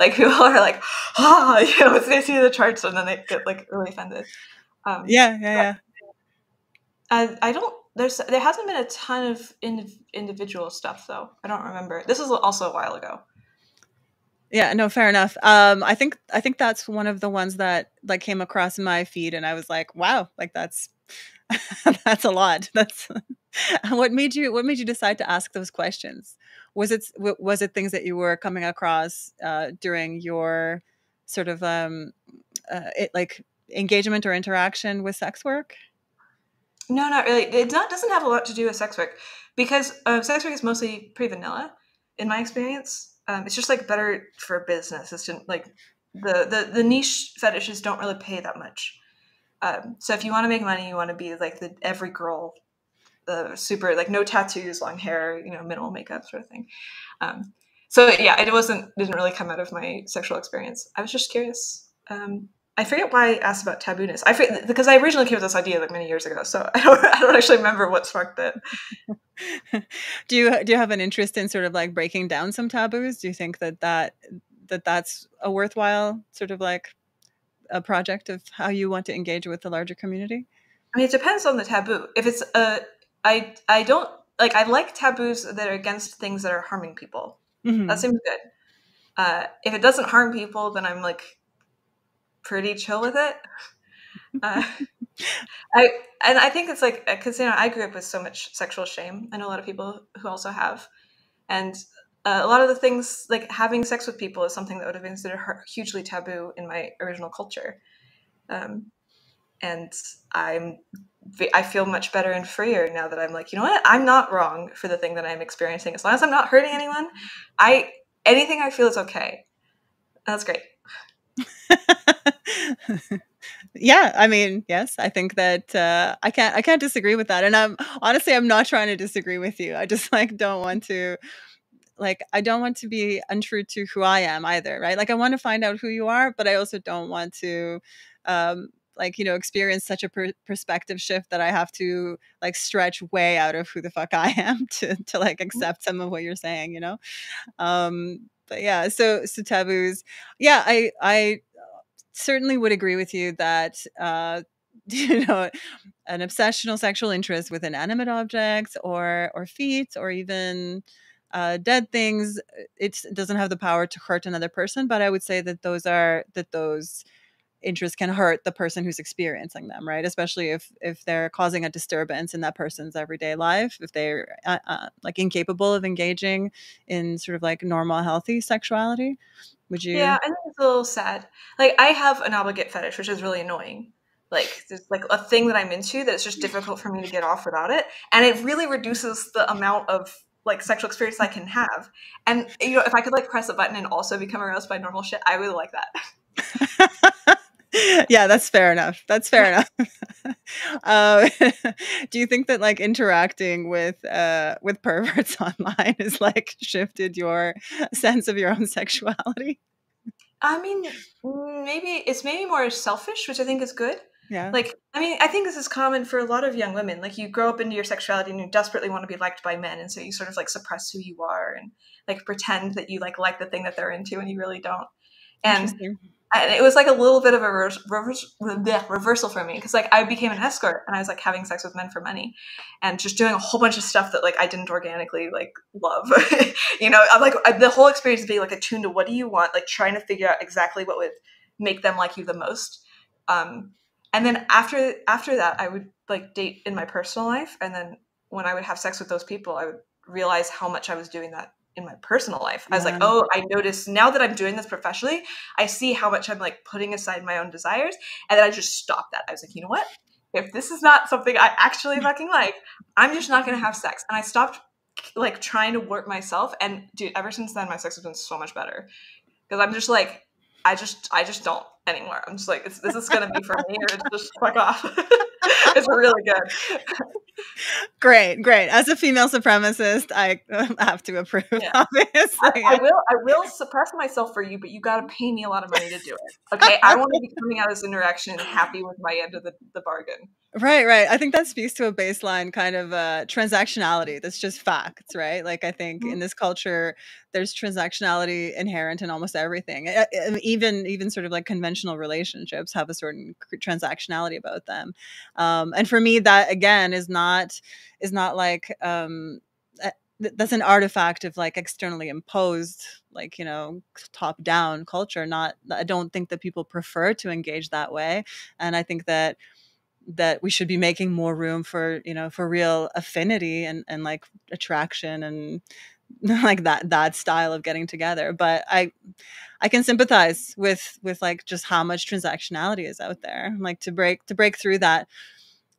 like people are like, ah, oh, you know, they see the charts and then they get like really offended. There hasn't been a ton of individual stuff though. I don't remember. This is also a while ago. Yeah, no, fair enough. I think that's one of the ones that like came across my feed, and I was like, wow, like that's that's a lot. That's what made you decide to ask those questions? Was it things that you were coming across during your sort of like engagement or interaction with sex work? No, not really. It doesn't have a lot to do with sex work because sex work is mostly pretty vanilla, in my experience. It's just like better for business. It's just, like the niche fetishes don't really pay that much. So if you want to make money, you want to be like the every girl, the super like no tattoos, long hair, you know, minimal makeup sort of thing. So yeah, it didn't really come out of my sexual experience. I was just curious. I forget why I asked about tabooness. Because I originally came with this idea like many years ago, so I don't actually remember what sparked it. Do you have an interest in sort of like breaking down some taboos? Do you think that that that's a worthwhile sort of like a project of how you want to engage with the larger community? I mean, it depends on the taboo. If it's I don't like, I like taboos that are against things that are harming people. Mm-hmm. That seems good. If it doesn't harm people, then I'm like pretty chill with it. I think it's like, because, you know, I grew up with so much sexual shame. I know a lot of people who also have. And a lot of the things, like having sex with people, is something that would have been considered hugely taboo in my original culture. And I feel much better and freer now that I'm like, you know what? I'm not wrong for the thing that I'm experiencing. As long as I'm not hurting anyone, anything I feel is okay. That's great. Yeah, I mean, yes, I think that I can't disagree with that. And I'm not trying to disagree with you. I just like don't want to be untrue to who I am either, right? Like I want to find out who you are, but I also don't want to like, you know, experience such a perspective shift that I have to like stretch way out of who the fuck I am to like accept some of what you're saying, you know? But yeah, so taboos. Yeah, I certainly would agree with you that, you know, an obsessional sexual interest with inanimate objects or feet or even dead things, it doesn't have the power to hurt another person. But I would say that those interests can hurt the person who's experiencing them, right? Especially if they're causing a disturbance in that person's everyday life, if they're like incapable of engaging in sort of like normal, healthy sexuality. Would you? Yeah, I think it's a little sad. Like I have an obligate fetish, which is really annoying. Like there's like a thing that I'm into that's just difficult for me to get off without it. And it really reduces the amount of like sexual experience I can have. And you know, if I could like press a button and also become aroused by normal shit, I would like that. Yeah, that's fair enough. That's fair enough. Do you think that like interacting with perverts online has like shifted your sense of your own sexuality? I mean, maybe it's more selfish, which I think is good. Yeah. Like, I mean, I think this is common for a lot of young women. Like you grow up into your sexuality and you desperately want to be liked by men. And so you sort of like suppress who you are and like pretend that you like the thing that they're into and you really don't. And it was like a little bit of a reversal for me, because like I became an escort and I was like having sex with men for money and just doing a whole bunch of stuff that like I didn't organically like love. You know, I'm like the whole experience of being like attuned to what do you want, like trying to figure out exactly what would make them like you the most. And then after that, I would like date in my personal life, and then when I would have sex with those people, I would realize how much I was doing that in my personal life. I was like, oh, I noticed now that I'm doing this professionally, I see how much I'm like putting aside my own desires. And then I just stopped that. I was like, you know what? If this is not something I actually fucking like, I'm just not going to have sex. And I stopped like trying to work myself. And dude, ever since then, my sex has been so much better, because I'm just like, I just don't anymore. I'm just like, this is going to be for me, or it's just fuck off. It's really good. Great. As a female supremacist, I have to approve. Yeah. Obviously, I will suppress myself for you, but you got to pay me a lot of money to do it. Okay, I want to be coming out of this interaction happy with my end of the bargain. Right. I think that speaks to a baseline kind of transactionality. That's just facts, right? Like I think in this culture, there's transactionality inherent in almost everything. Even sort of like conventional relationships have a certain transactionality about them. And for me, that again is not like that's an artifact of like externally imposed, like, you know, top down culture. I don't think that people prefer to engage that way, and I think that we should be making more room for, you know, for real affinity and like attraction and like that style of getting together. But I can sympathize with like just how much transactionality is out there. Like to break through that.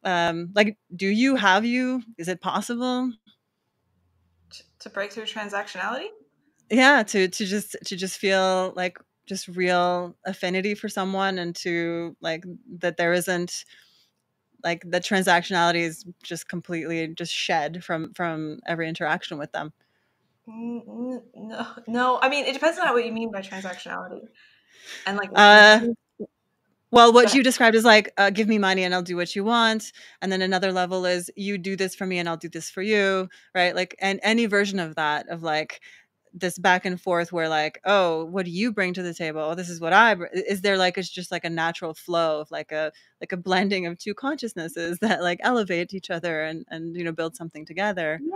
Like, is it possible to break through transactionality? Yeah. To just feel like just real affinity for someone, and to like, that there isn't like the transactionality is just completely just shed from every interaction with them. No. I mean, it depends on what you mean by transactionality, and like, well, what you described is like, give me money and I'll do what you want. And then another level is you do this for me and I'll do this for you, right? Like, and any version of that, of like this back and forth where like, oh, what do you bring to the table? Oh, this is what I bring. Is there like, it's just like a natural flow of like a blending of two consciousnesses that like elevate each other and you know, build something together. Yeah.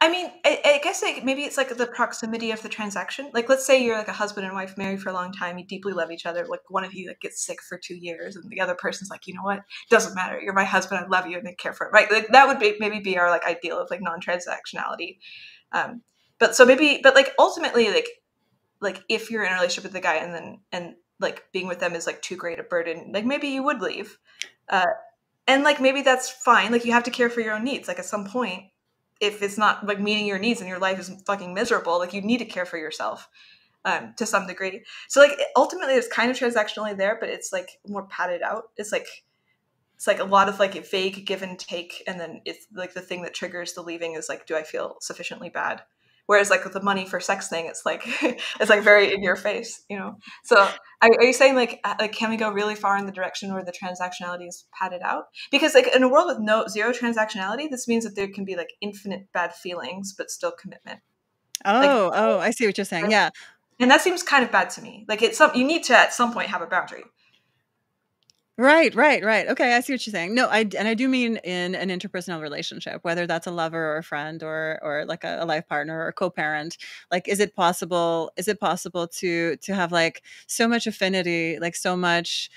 I mean, I guess like maybe it's like the proximity of the transaction. Like, let's say you're like a husband and wife married for a long time. You deeply love each other. Like one of you like gets sick for 2 years and the other person's like, you know what? It doesn't matter. You're my husband. I love you and I care for it. Right. Like that would be, maybe be our like ideal of like non-transactionality. But so maybe, but like ultimately, like if you're in a relationship with a guy and then, and like being with them is like too great a burden, like maybe you would leave. And like, maybe that's fine. Like you have to care for your own needs. Like at some point, if it's not like meeting your needs and your life is fucking miserable, like you need to care for yourself to some degree. So like ultimately it's kind of transactionally there, but it's like more padded out. It's like a lot of like vague give and take. And then it's like the thing that triggers the leaving is like, do I feel sufficiently bad? Whereas like with the money for sex thing, it's like, it's like very in your face, you know? So are you saying like, can we go really far in the direction where the transactionality is padded out? Because like in a world with zero transactionality, this means that there can be like infinite bad feelings, but still commitment. Oh, like, oh, I see what you're saying. Yeah. And that seems kind of bad to me. Like it's you need to at some point have a boundary. Right, right, right. Okay, I see what you're saying. No, I do mean in an interpersonal relationship, whether that's a lover or a friend or like a life partner or a co-parent. Like, is it possible to have like so much affinity, like so much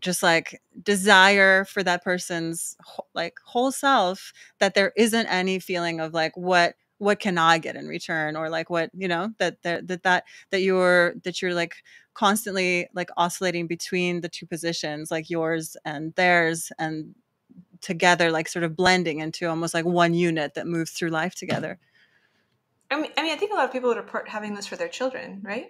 just like desire for that person's like whole self that there isn't any feeling of like what can I get in return, or like what, you know, that you're like constantly like oscillating between the two positions, like yours and theirs, and together like sort of blending into almost like one unit that moves through life together. I mean, I think a lot of people would report having this for their children, right?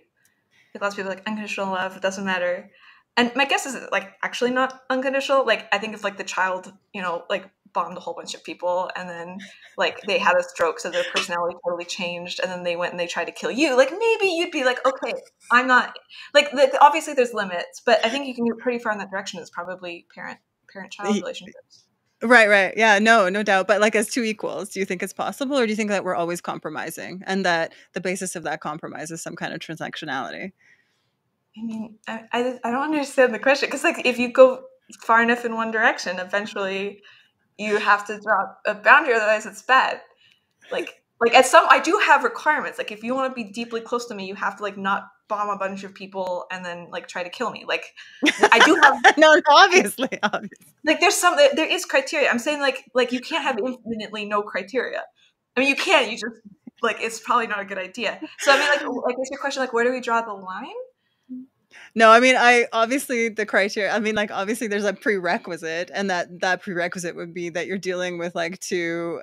Like lots of people are like unconditional love, it doesn't matter. And my guess is it's like actually not unconditional. Like I think if like the child, you know, like bombed a whole bunch of people and then like they had a stroke so their personality totally changed and then they went and they tried to kill you, like maybe you'd be like, okay, I'm not like obviously there's limits, but I think you can get pretty far in that direction. It's probably parent-child relationships. Right, right. Yeah, no doubt. But like as two equals, do you think it's possible, or do you think that we're always compromising and that the basis of that compromise is some kind of transactionality? I mean, I don't understand the question, because like if you go far enough in one direction, eventually you have to drop a boundary, otherwise it's bad. Like at some, I do have requirements. Like if you want to be deeply close to me, you have to like not bomb a bunch of people and then like try to kill me. Like I do have no, obviously. Like there's some, there is criteria. I'm saying like you can't have infinitely no criteria. I mean, you can't. You just like, it's probably not a good idea. So I mean, like is your question like where do we draw the line? No, I mean, obviously there's a prerequisite, and that prerequisite would be that you're dealing with like two,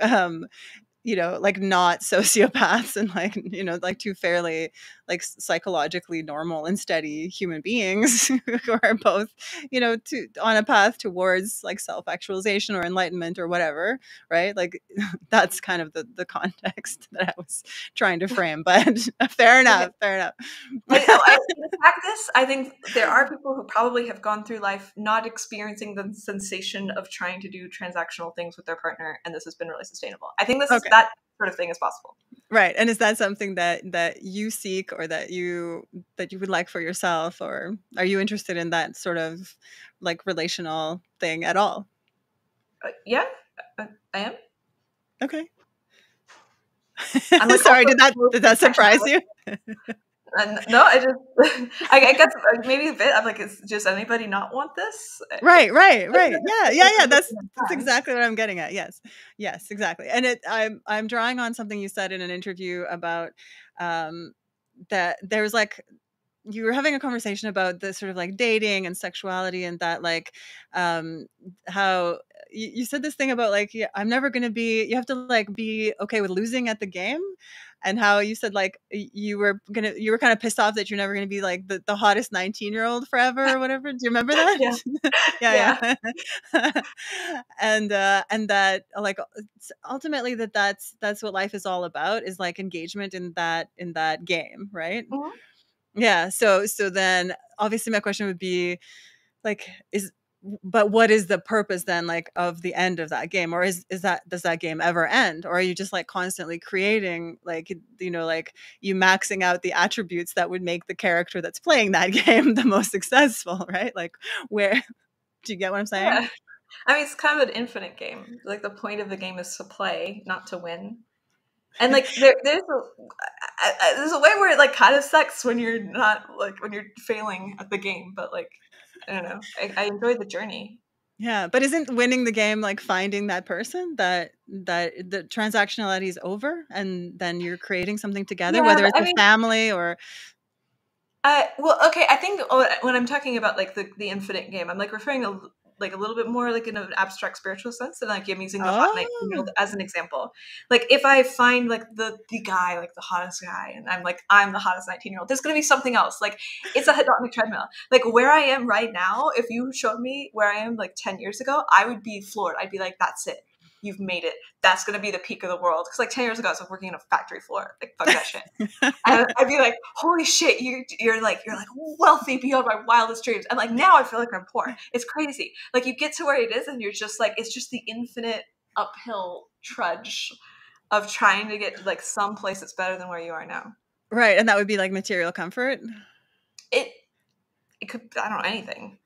you know, like not sociopaths and like, you know, like two fairly like psychologically normal and steady human beings who are both, you know, on a path towards like self-actualization or enlightenment or whatever, right? Like that's kind of the context that I was trying to frame, but fair enough. In practice, I think there are people who probably have gone through life not experiencing the sensation of trying to do transactional things with their partner, and this has been really sustainable. I think this is that sort of thing is possible. Right. And is that something that you seek, or that you would like for yourself? Or are you interested in that sort of like relational thing at all? Yeah, I am. Okay. I'm sorry, did that surprise you? No, I just, I guess maybe a bit. I'm like, does anybody not want this? Right. Yeah. That's exactly what I'm getting at. Yes, exactly. And I'm drawing on something you said in an interview about that there was like, you were having a conversation about the sort of like dating and sexuality, and that like how you said this thing about like, yeah, I'm never going to be, you have to like be okay with losing at the game. And how you said like you were kind of pissed off that you're never going to be like the hottest 19-year-old forever or whatever. Do you remember that? Yeah. And that like ultimately that's what life is all about, is like engagement in that game, right? Mm-hmm. Yeah. So then obviously my question would be like, is but what is the purpose then, like, of the end of that game? Or is that, does that game ever end? Or are you just like constantly creating, like, you know, like you maxing out the attributes that would make the character that's playing that game the most successful, right? Like, where, do you get what I'm saying? Yeah. I mean, it's kind of an infinite game. Like, the point of the game is to play, not to win. And like there's a way where it like kind of sucks when you're not, like, when you're failing at the game, but like, I don't know, I enjoy the journey. Yeah, but isn't winning the game like finding that person that the transactionality is over and then you're creating something together, yeah, whether it's a family or well, okay, I think when I'm talking about like the infinite game, I'm like referring to like a little bit more like in an abstract spiritual sense, and like I'm using the hot night as an example. Like, if I find like the guy, like the hottest guy, and I'm the hottest 19-year-old, there's gonna be something else. Like, it's a hedonic treadmill. Like, where I am right now, if you showed me where I am like 10 years ago, I would be floored. I'd be like, that's it. You've made it. That's going to be the peak of the world. Because like 10 years ago, I was like working on a factory floor. Like, fuck that shit. I'd be like, holy shit, you're like wealthy beyond my wildest dreams. And like now I feel like I'm poor. It's crazy. Like, you get to where it is and you're just like, it's just the infinite uphill trudge of trying to get like someplace that's better than where you are now. Right. And that would be like material comfort? It could, I don't know, anything.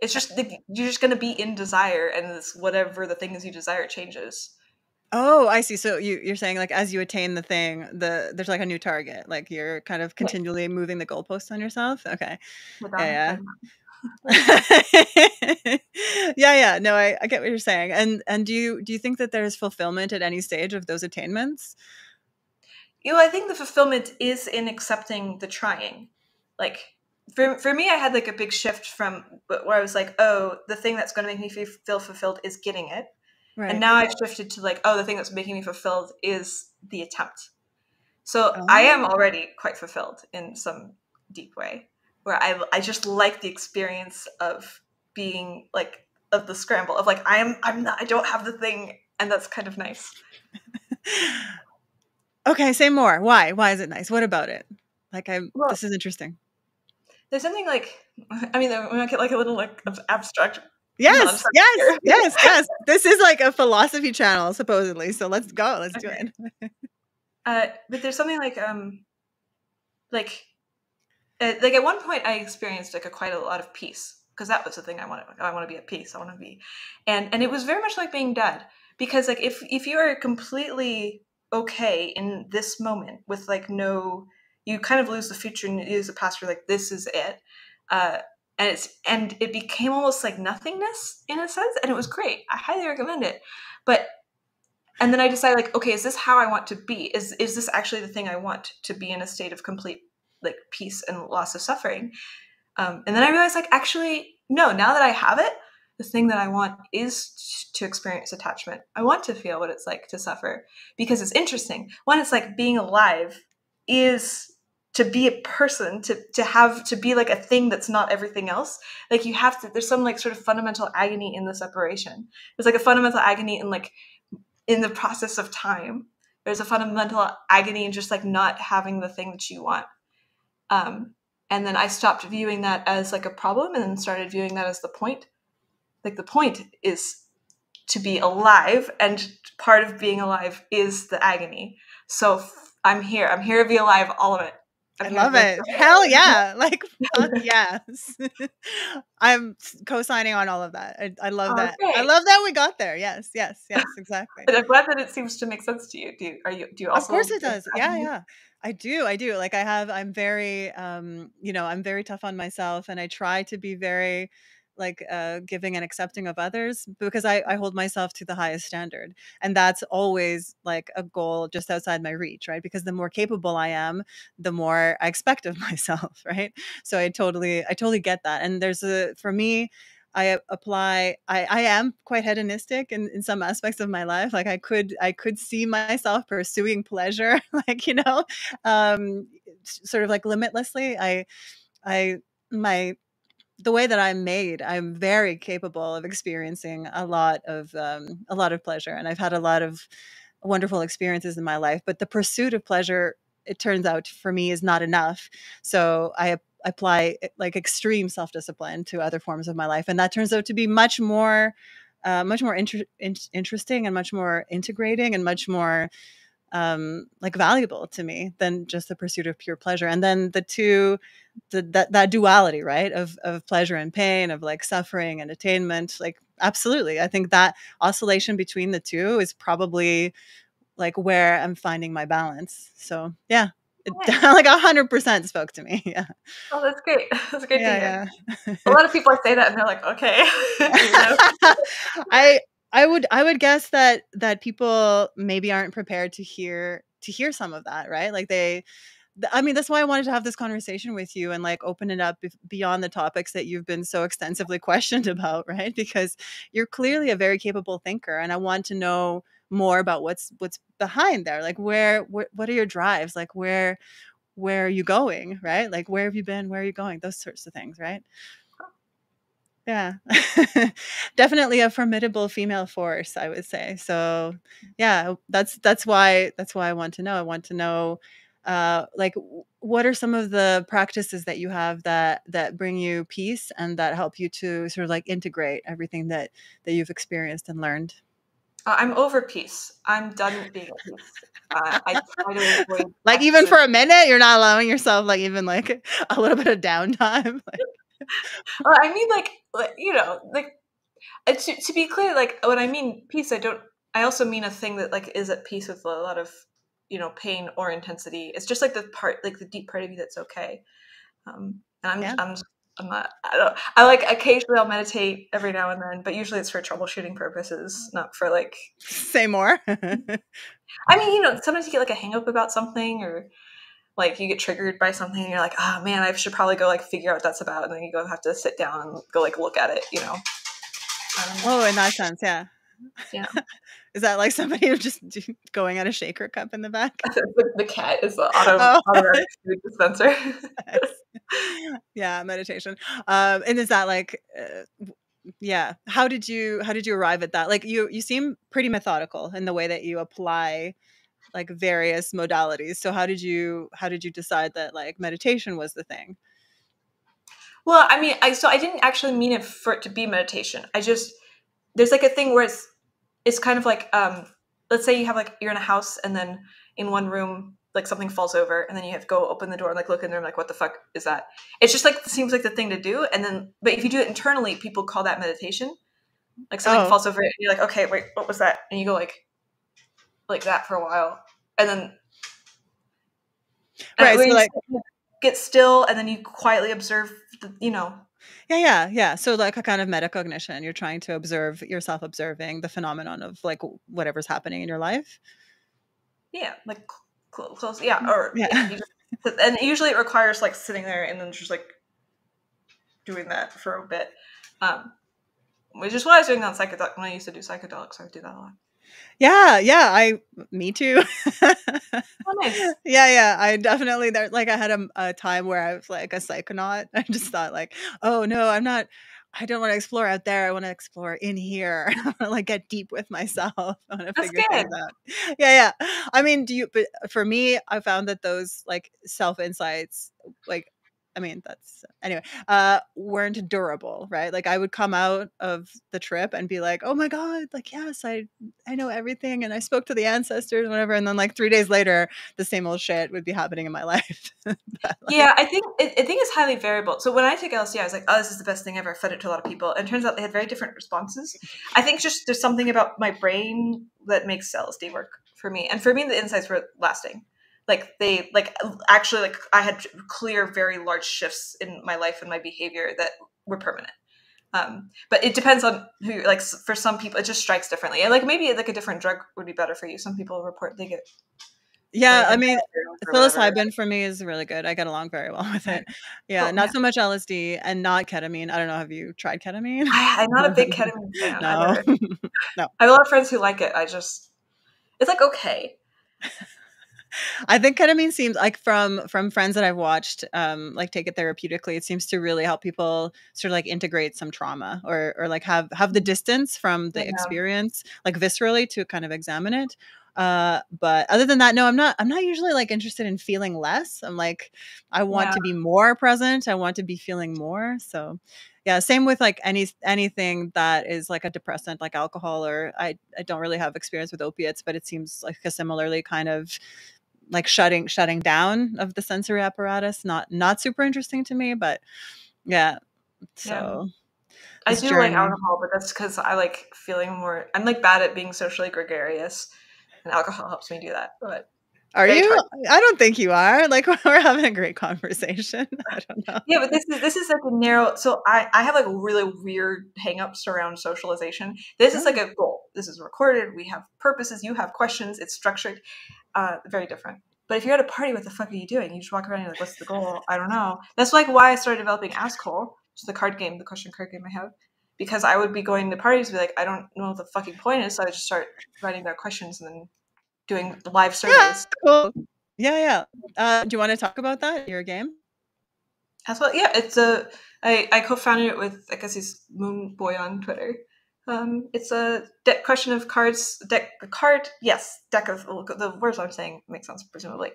It's just, you're just going to be in desire, and it's whatever the things you desire changes. Oh, I see. So you're saying like as you attain the thing, there's like a new target. Like, you're kind of continually moving the goalposts on yourself. Okay. Yeah. Yeah. No, I get what you're saying. And do you think that there's fulfillment at any stage of those attainments? You know, I think the fulfillment is in accepting the trying. Like, For me, I had like a big shift from where I was like, oh, the thing that's going to make me feel fulfilled is getting it. Right. And now I've shifted to like, oh, the thing that's making me fulfilled is the attempt. So I am already quite fulfilled in some deep way, where I just like the experience of being like, of the scramble of like, I don't have the thing. And that's kind of nice. Okay. Say more. Why is it nice? What about it? Like, this is interesting. There's something like, I mean, we might get like a little like abstract. Yes, yes, yes, yes. This is like a philosophy channel, supposedly. So let's go. Let's do it. But there's something like at one point I experienced like quite a lot of peace, because that was the thing I wanted. I want to be at peace. I want to be, and it was very much like being dead, because like if you are completely okay in this moment with like no. You kind of lose the future and you lose the past. You're like, this is it. And it became almost like nothingness in a sense. And it was great. I highly recommend it. And then I decided like, okay, is this how I want to be? Is this actually the thing I want to be, in a state of complete like peace and loss of suffering? And then I realized like, actually, no, now that I have it, the thing that I want is to experience attachment. I want to feel what it's like to suffer, because it's interesting. One, it's like being alive is to be a person, to be like a thing that's not everything else. Like, you have to, there's some like sort of fundamental agony in the separation. There's like a fundamental agony in like, in the process of time. There's a fundamental agony in just like not having the thing that you want. And then I stopped viewing that as like a problem and then started viewing that as the point. Like, the point is to be alive, and part of being alive is the agony. So I'm here. I'm here to be alive. All of it. I love it. Hell yeah. Like, fuck yes. I'm co-signing on all of that. I love that. Great. I love that we got there. Yes, yes, yes, exactly. But I'm glad that it seems to make sense to you. Do you also? Of course it does. Yeah, yeah. I do. Like, I'm very, you know, I'm very tough on myself, and I try to be very, like, giving and accepting of others, because I hold myself to the highest standard. And that's always like a goal just outside my reach, right? Because the more capable I am, the more I expect of myself, right? So I totally get that. And for me, I am quite hedonistic in some aspects of my life. Like, I could see myself pursuing pleasure, like, you know, sort of like limitlessly. The way that I'm made, I'm very capable of experiencing a lot of pleasure, and I've had a lot of wonderful experiences in my life. But the pursuit of pleasure, it turns out, for me, is not enough. So I apply like extreme self-discipline to other forms of my life. And that turns out to be much more interesting and much more integrating and much more like valuable to me than just the pursuit of pure pleasure. And then that duality, right, of pleasure and pain, of like suffering and attainment, like absolutely. I think that oscillation between the two is probably like where I'm finding my balance. So yeah, it, like 100% spoke to me. Yeah. Oh, that's great. That's great. Yeah, to hear. Yeah. A lot of people say that and they're like, okay. You know? <laughs> I would guess that people maybe aren't prepared to hear some of that, right? Like I mean, that's why I wanted to have this conversation with you and like open it up beyond the topics that you've been so extensively questioned about, right? Because you're clearly a very capable thinker, and I want to know more about what's behind there. Like what are your drives? Like where are you going, right? Like where have you been? Where are you going? Those sorts of things, right? Yeah, definitely a formidable female force, I would say. So yeah, that's why I want to know. I want to know, like, what are some of the practices that you have that bring you peace and that help you to sort of like integrate everything that you've experienced and learned? I'm over peace. I'm done with being at peace. I try to avoid like even for a minute, you're not allowing yourself like even like a little bit of downtime. Like. Well, I mean, like, you know, like, to be clear, like, when I mean peace, I also mean a thing that, like, is at peace with a lot of, you know, pain or intensity. It's just, like, the deep part of you that's okay. And I'm not, I like, occasionally I'll meditate every now and then, but usually it's for troubleshooting purposes, not for, like. Say more. I mean, you know, sometimes you get, like, a hang-up about something, or. Like you get triggered by something and you're like, oh man, I should probably go like figure out what that's about. And then you go have to sit down and go like look at it, you know? Oh, in that sense. Yeah. Yeah. Is that like somebody who's just going at a shaker cup in the back? The cat is the automatic food dispenser. Nice. Yeah. Meditation. And is that like, yeah. How did you arrive at that? Like you seem pretty methodical in the way that you apply like various modalities. So how did you decide that like meditation was the thing? Well, I mean, so I didn't actually mean it for it to be meditation. I just, there's like a thing where it's kind of like, let's say you have like, you're in a house and then in one room, like something falls over and then you have to go open the door and like look in there and like, what the fuck is that? It's just like, seems like the thing to do. And then, but if you do it internally, people call that meditation. Like something falls over and you're like, okay, wait, what was that? And you go like that for a while, and then right, so like get still, and then you quietly observe, you know. Yeah. So like a kind of metacognition. You're trying to observe yourself, observing the phenomenon of like whatever's happening in your life. Yeah, like close. Yeah, or yeah. And usually it requires like sitting there and then just like doing that for a bit, which is what I was doing on psychedelic when I used to do psychedelics. I would do that a lot. Yeah. Me too. Oh, nice. Yeah. I definitely there. Like I had a time where I was like a psychonaut. I just thought like, oh no, I don't want to explore out there. I want to explore in here. I want to like get deep with myself. I want to figure things out. Yeah. I mean, but for me, I found that those like self insights, like, I mean, that's anyway, weren't durable, right? Like I would come out of the trip and be like, oh my God, like, yes, I know everything. And I spoke to the ancestors and whatever. And then like 3 days later, the same old shit would be happening in my life. But, like, yeah, I think it's highly variable. So when I took LSD, I was like, oh, this is the best thing ever. I fed it to a lot of people. And it turns out they had very different responses. I think just there's something about my brain that makes LSD work for me. And for me, the insights were lasting. Like they, like actually, like I had clear, very large shifts in my life and my behavior that were permanent. But it depends on who. Like for some people, it just strikes differently. And like maybe like a different drug would be better for you. Some people report they get. Yeah, I mean, psilocybin for me is really good. I get along very well with it. Yeah, not so much LSD and not ketamine. I don't know. Have you tried ketamine? I'm not a big ketamine fan. No, no. I have a lot of friends who like it. I just, it's like okay. I think ketamine seems like from friends that I've watched, like take it therapeutically. It seems to really help people sort of like integrate some trauma or like have the distance from the experience, like viscerally to kind of examine it. But other than that, no, I'm not usually like interested in feeling less. I'm like, I want to be more present. I want to be feeling more. So yeah, same with like anything that is like a depressant, like alcohol, or I don't really have experience with opiates, but it seems like a similarly kind of like shutting down of the sensory apparatus. Not super interesting to me, but yeah. So I do like alcohol, but that's because I like feeling more. I'm like bad at being socially gregarious, and alcohol helps me do that. But are you? I don't think you are. Like, we're having a great conversation. I don't know. Yeah, but this is like a narrow. So I have like really weird hangups around socialization. This is like a goal. This is recorded. We have purposes. You have questions. It's structured. Very different. But if you're at a party, what the fuck are you doing? You just walk around and you're like, what's the goal? I don't know. That's like why I started developing Askhole, which is the card game, the question card game I have, because I would be going to parties and be like, I don't know what the fucking point is. So I would just start writing down questions and then doing live surveys. Yeah, cool. Yeah. Do you want to talk about that? Your game? Askhole? Yeah, it's a, I co-founded it with, I guess he's Moonboy on Twitter. It's a deck question of cards, deck of, the words I'm saying make sense, presumably.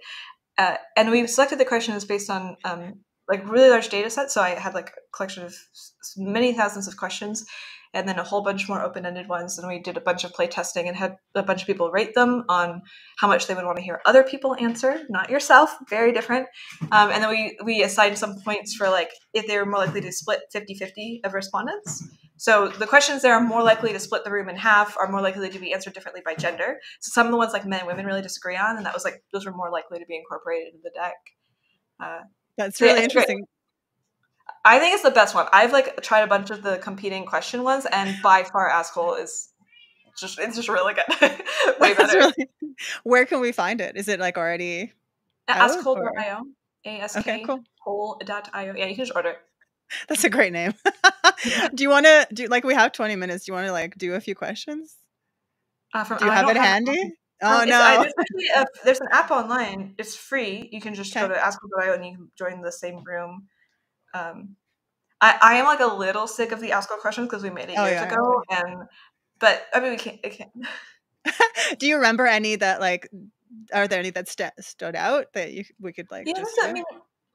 And we selected the questions based on like really large data sets. So I had like a collection of many thousands of questions and then a whole bunch more open-ended ones. And we did a bunch of play testing and had a bunch of people rate them on how much they would want to hear other people answer, not yourself, very different. And then we assigned some points for like if they were more likely to split 50-50 of respondents. So the questions that are more likely to split the room in half are more likely to be answered differently by gender. So some of the ones like men and women really disagree on, and that was like, those were more likely to be incorporated into the deck. That's really interesting. I think it's the best one. I've like tried a bunch of the competing question ones, and by far Askhole is just, it's just really good. Way better. Really, where can we find it? Is it like already? Askhole.io. ASKHole.io. Yeah, you can just order it. That's a great name. Do you want to do, like, we have 20 minutes. Do you want to like do a few questions? Do you have it handy? Oh, no. There's an app online. It's free. You can just go to Askhole.io and you can join the same room. I am like a little sick of the Askhole questions because we made it years ago. But I mean, we can. Do you remember any that like, are there any that stood out that we could like? Yeah, just do? I mean,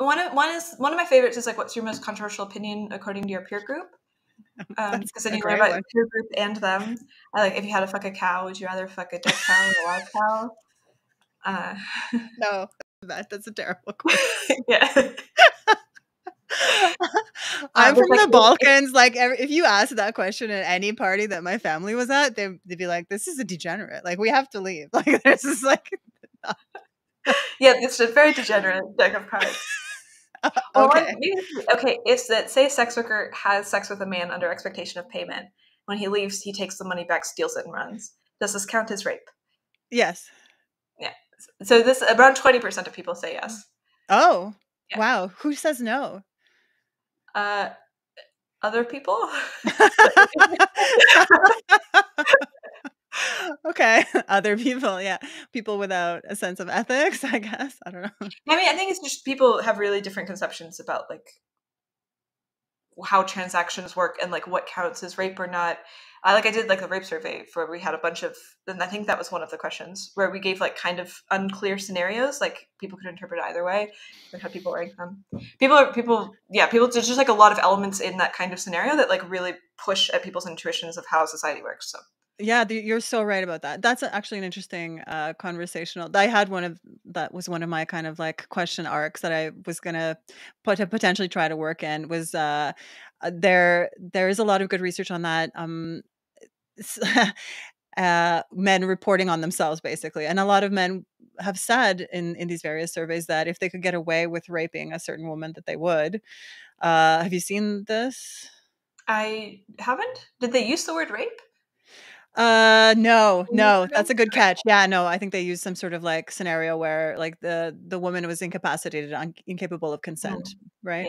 one of my favorites is like, what's your most controversial opinion according to your peer group? Because then you learn about your peer group and them. I like, if you had to fuck a cow, would you rather fuck a dead cow or a wild cow? No, that's a terrible question. Yeah. I'm from the Balkans. Like, if you ask that question at any party that my family was at, they'd be like, "This is a degenerate. Like, we have to leave. Like, this is like." Yeah, it's a very degenerate deck of cards. Okay, it's that say sex worker has sex with a man under expectation of payment. When he leaves, he takes the money back, steals it, and runs. Does this count as rape? Yes. Yeah. So this around 20% of people say yes. Oh yeah. Wow! Who says no? Other people. Okay, other people, yeah, people without a sense of ethics, I guess. I don't know. I mean, I think it's just people have really different conceptions about like how transactions work and like what counts as rape or not. I did like a rape survey where we had a bunch of, and I think that was one of the questions where we gave like kind of unclear scenarios, like people could interpret either way. We had people rank them. People. There's just like a lot of elements in that kind of scenario that like really push at people's intuitions of how society works. So. Yeah, you're so right about that. That's actually an interesting conversational. I had one of my kind of like question arcs that I was going to potentially try to work in was there is a lot of good research on that. Men reporting on themselves, basically. And a lot of men have said in these various surveys that if they could get away with raping a certain woman that they would. Have you seen this? I haven't. Did they use the word rape? No, that's a good catch. Yeah, no, I think they used some sort of like scenario where like the woman was incapacitated, incapable of consent, right?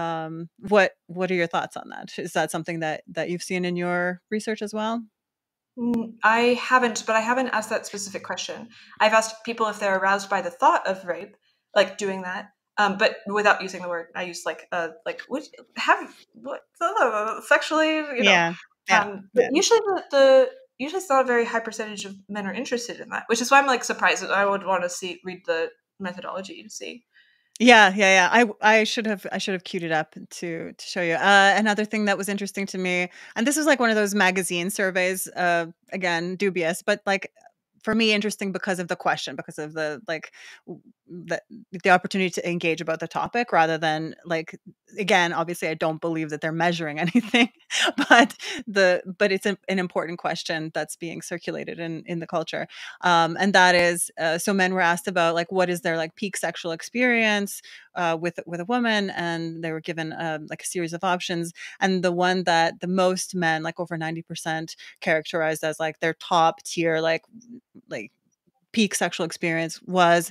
Yeah. What are your thoughts on that? Is that something that you've seen in your research as well? I haven't, but I haven't asked that specific question. I've asked people if they're aroused by the thought of rape, like doing that. But without using the word, I used sexually, you know. Yeah. But usually the usually it's not a very high percentage of men are interested in that, which is why I'm like surprised. I would want to read the methodology to see. Yeah. I should have queued it up to show you. Another thing that was interesting to me, and this is like one of those magazine surveys, again, dubious, but like for me interesting because of the question, because of the like the opportunity to engage about the topic rather than like, again, obviously I don't believe that they're measuring anything, but it's an important question that's being circulated in the culture. And that is, so men were asked about like, what is their like peak sexual experience with a woman? And they were given like a series of options. And the one that the most men, like over 90%, characterized as like their top tier, like peak sexual experience was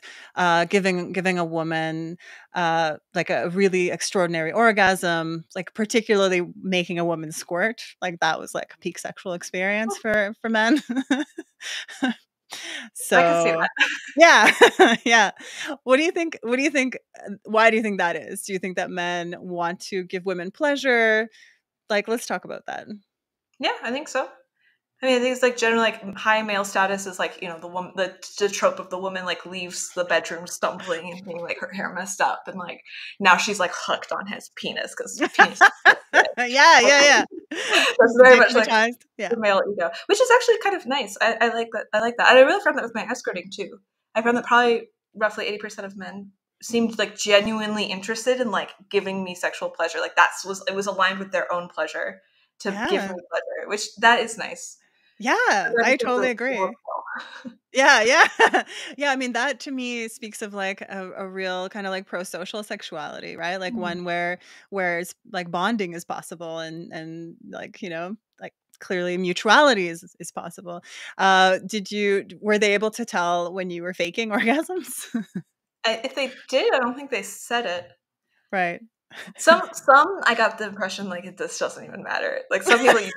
giving a woman like a really extraordinary orgasm, like particularly making a woman squirt. Like that was like a peak sexual experience for men. So I can see that. Yeah. What do you think? Why do you think that is? Do you think that men want to give women pleasure? Like, let's talk about that. Yeah, I think so. I mean, I think it's like generally like high male status is like, you know, the woman, the trope of the woman like leaves the bedroom stumbling and being like her hair messed up, and like now she's like hooked on his penis because penis. yeah. That's very much like the male ego, which is actually kind of nice. I like that. I like that, and I really found that with my escorting too. I found that probably roughly 80% of men seemed like genuinely interested in like giving me sexual pleasure. Like it was aligned with their own pleasure to give me pleasure, which that is nice. Yeah, I totally agree. Yeah. Yeah, I mean, that to me speaks of like a real kind of like pro-social sexuality, right? Like one where it's like bonding is possible and like, you know, like clearly mutuality is possible. Were they able to tell when you were faking orgasms? If they did, I don't think they said it. Right. Some I got the impression like it just doesn't even matter. Like some people use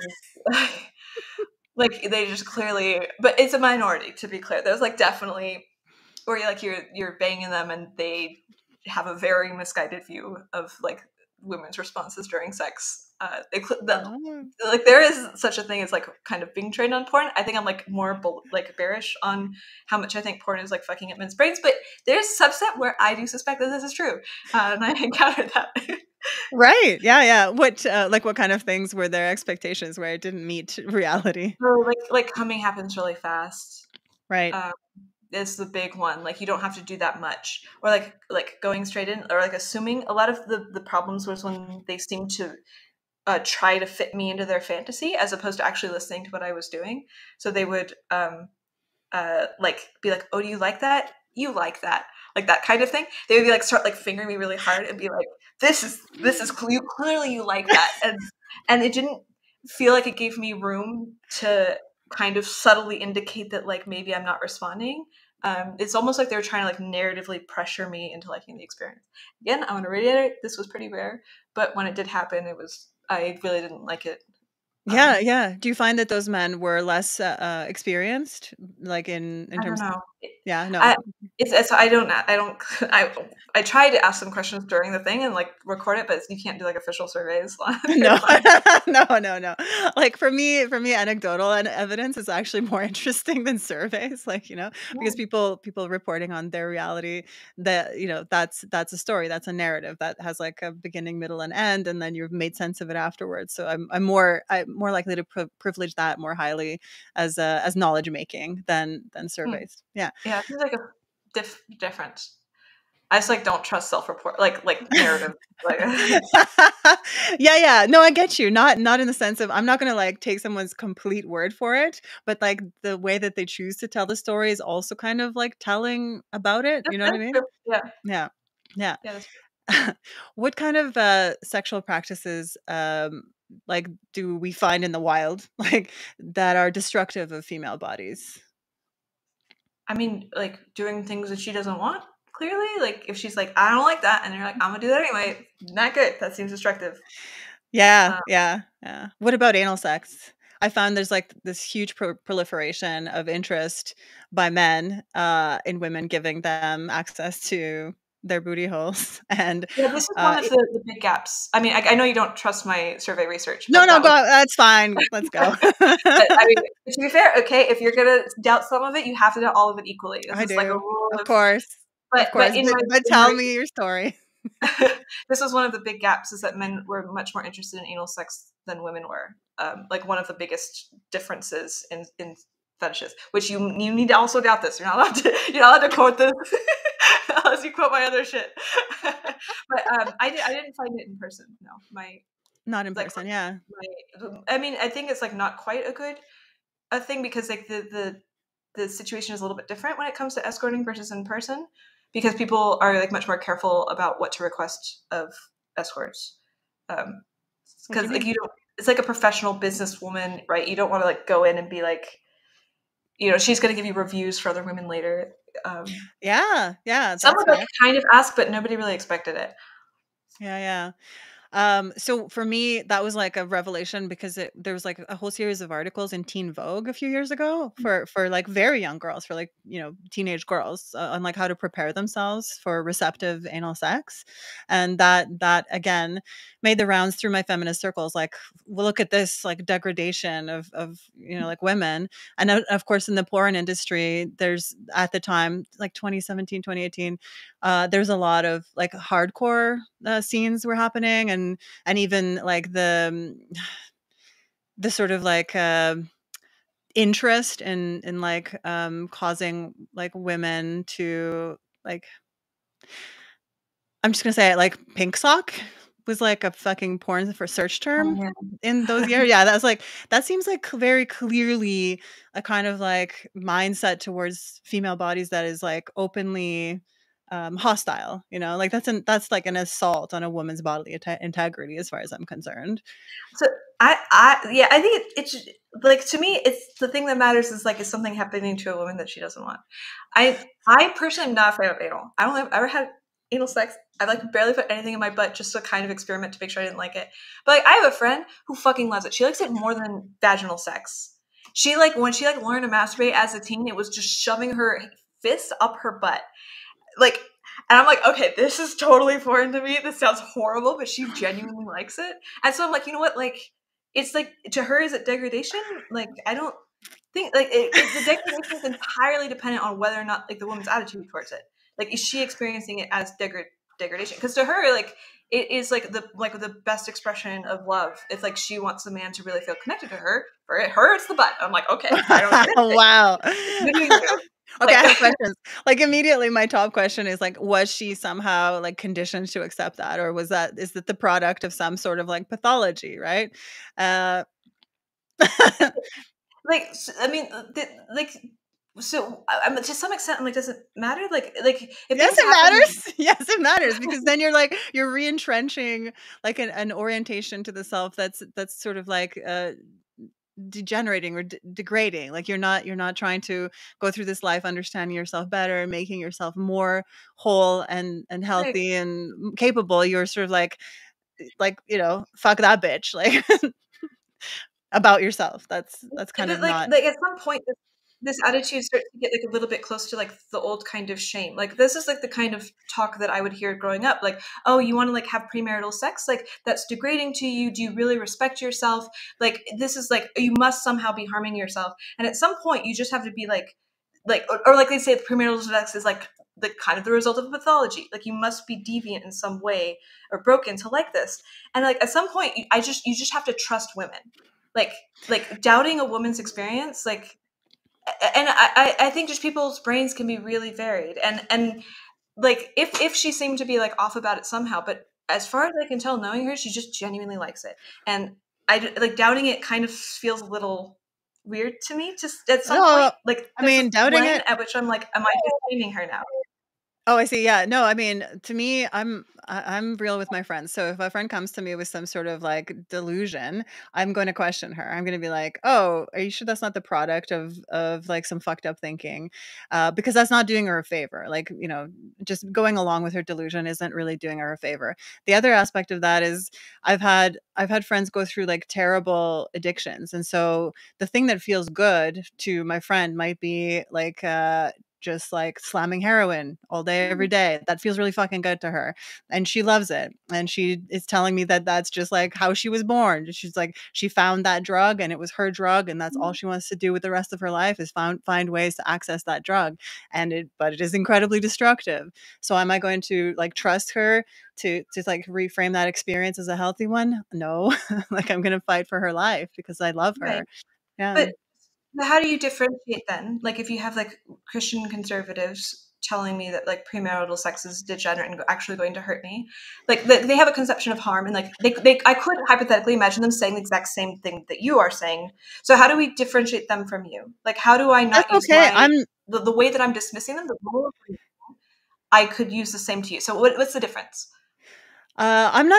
like they just clearly, but it's a minority to be clear. There's like definitely, or like you're banging them and they have a very misguided view of like women's responses during sex. Like there is such a thing as like kind of being trained on porn. I think I'm like more like bearish on how much I think porn is like fucking up men's brains, but there's a subset where I do suspect that this is true, and I encountered that. Right. Yeah. What kind of things were their expectations where it didn't meet reality? Oh, like coming happens really fast. Right. Is the big one. Like you don't have to do that much, or like going straight in, or like assuming a lot of the problems was when they seemed to try to fit me into their fantasy as opposed to actually listening to what I was doing. So they would like be like, "Oh, do you like that? You like that?" Like that kind of thing. They would be like start like fingering me really hard and be like, this is clearly you like that. And it didn't feel like it gave me room to kind of subtly indicate that like maybe I'm not responding. It's almost like they were trying to like narratively pressure me into liking the experience. Again, I want to reiterate, this was pretty rare, but when it did happen, I really didn't like it. Yeah. Do you find that those men were less experienced, like in terms? I don't know. Yeah, no. I tried to ask some questions during the thing and like record it, but you can't do like official surveys. No. Like for me, anecdotal and evidence is actually more interesting than surveys. Like, you know, because people reporting on their reality, that, you know, that's a story, that's a narrative that has like a beginning, middle, and end, and then you've made sense of it afterwards. So I'm more likely to privilege that more highly as knowledge making than surveys. Yeah, it seems like a difference. I just like don't trust self-report, like narrative. Yeah. No, I get you. Not in the sense of I'm not gonna like take someone's complete word for it, but like the way that they choose to tell the story is also kind of like telling about it. You know what I mean? Yeah. That's true. What kind of sexual practices like do we find in the wild, like that are destructive of female bodies? I mean, like doing things that she doesn't want, clearly. Like if she's like, I don't like that, and you're like, I'm gonna do that anyway, not good. That seems destructive. Yeah. What about anal sex? I found there's like this huge proliferation of interest by men in women giving them access to their booty holes. And yeah, this is one of the big gaps. I mean, I know you don't trust my survey research. No, no, that's fine. Let's go. But, I mean, to be fair, okay, if you're going to doubt some of it, you have to doubt all of it equally. This I do. Like a rule of course. But tell me your story. This was one of the big gaps, is that men were much more interested in anal sex than women were. Like one of the biggest differences in fetishes, which you need to also doubt this. You're not allowed to quote this unless you quote my other shit. But I didn't find it in person. No, not in person. Yeah. I mean, I think it's like not quite a good thing, because like the situation is a little bit different when it comes to escorting versus in person, because people are like much more careful about what to request of escorts. Because like you don't. It's like a professional businesswoman, right? You don't want to like go in and be like, you know, she's going to give you reviews for other women later. Yeah. Someone like kind of asked, but nobody really expected it. Yeah. So for me, that was like a revelation, because there was like a whole series of articles in Teen Vogue a few years ago for like very young girls, for like, you know, teenage girls, on like how to prepare themselves for receptive anal sex. And that again made the rounds through my feminist circles. Like, look at this like degradation of, you know, like women. And of course in the porn industry, there's at the time, like 2017, 2018, there's a lot of like hardcore scenes were happening, and even like the sort of like interest in like causing like women to like, I'm just gonna say it, like pink sock was like a fucking porn for search term in those years. Yeah, that was like, that seems like very clearly a kind of like mindset towards female bodies that is like openly hostile, you know, like that's like an assault on a woman's bodily integrity, as far as I'm concerned. So I think it's like, to me, it's the thing that matters is like, is something happening to a woman that she doesn't want. I personally am not a fan of anal. I don't have ever had anal sex. I like barely put anything in my butt just to kind of experiment to make sure I didn't like it. But like, I have a friend who fucking loves it. She likes it more than vaginal sex. She like, when she like learned to masturbate as a teen, it was just shoving her fist up her butt. Like, and I'm like, okay, this is totally foreign to me. This sounds horrible, but she genuinely likes it. And so I'm like, you know what? Like, it's like, to her, is it degradation? Like, I don't think like the degradation is entirely dependent on whether or not like the woman's attitude towards it. Like, is she experiencing it as degradation? Because to her, like, it is like the best expression of love. It's like she wants a man to really feel connected to her. For her, it's the butt. I'm like, okay, I don't know. Wow. Okay, I have questions. Like immediately my top question is like, was she somehow like conditioned to accept that? Or was that, is that the product of some sort of like pathology, right? Like, I mean, like, so I'm, to some extent, I'm like, does it matter? Like, if yes, it matters. Yes, it matters, because then you're like, you're re-entrenching like an orientation to the self that's sort of like, degenerating or degrading. Like you're not trying to go through this life understanding yourself better, making yourself more whole and healthy and capable. You're sort of like, you know, fuck that bitch, like about yourself. That's kind of like, not... like at some point this attitude starts to get like a little bit close to like the old kind of shame. Like this is like the kind of talk that I would hear growing up. Like, oh, you want to like have premarital sex? Like that's degrading to you. Do you really respect yourself? Like this is like, you must somehow be harming yourself. And at some point you just have to be like, or like they say premarital sex is like the kind of the result of a pathology. Like you must be deviant in some way or broken to like this. And like at some point you just have to trust women. Like doubting a woman's experience, like, and I think just people's brains can be really varied, and like if she seemed to be like off about it somehow, but as far as I can tell, knowing her, she just genuinely likes it, and I like doubting it kind of feels a little weird to me. Just at some point, like I mean, doubting it at which I'm like, am I just blaming her now? Oh, I see. Yeah. No, I mean, to me, I'm real with my friends. So if a friend comes to me with some sort of like delusion, I'm going to question her. I'm going to be like, oh, are you sure that's not the product of like some fucked up thinking? Because that's not doing her a favor. Like, you know, just going along with her delusion isn't really doing her a favor. The other aspect of that is I've had friends go through like terrible addictions. And so the thing that feels good to my friend might be like, just like slamming heroin all day, every day. That feels really fucking good to her. And she loves it. And she is telling me that that's just like how she was born. She's like, she found that drug and it was her drug. And that's all she wants to do with the rest of her life is find ways to access that drug. And but it is incredibly destructive. So am I going to like trust her to like reframe that experience as a healthy one? No, like I'm going to fight for her life because I love her. Right. Yeah. But how do you differentiate then? Like if you have like Christian conservatives telling me that like premarital sex is degenerate and actually going to hurt me, like they have a conception of harm, and like I could hypothetically imagine them saying the exact same thing that you are saying. So how do we differentiate them from you? Like how do I not use the way that I'm dismissing them, the role of reason, I could use the same to you. So what's the difference? I'm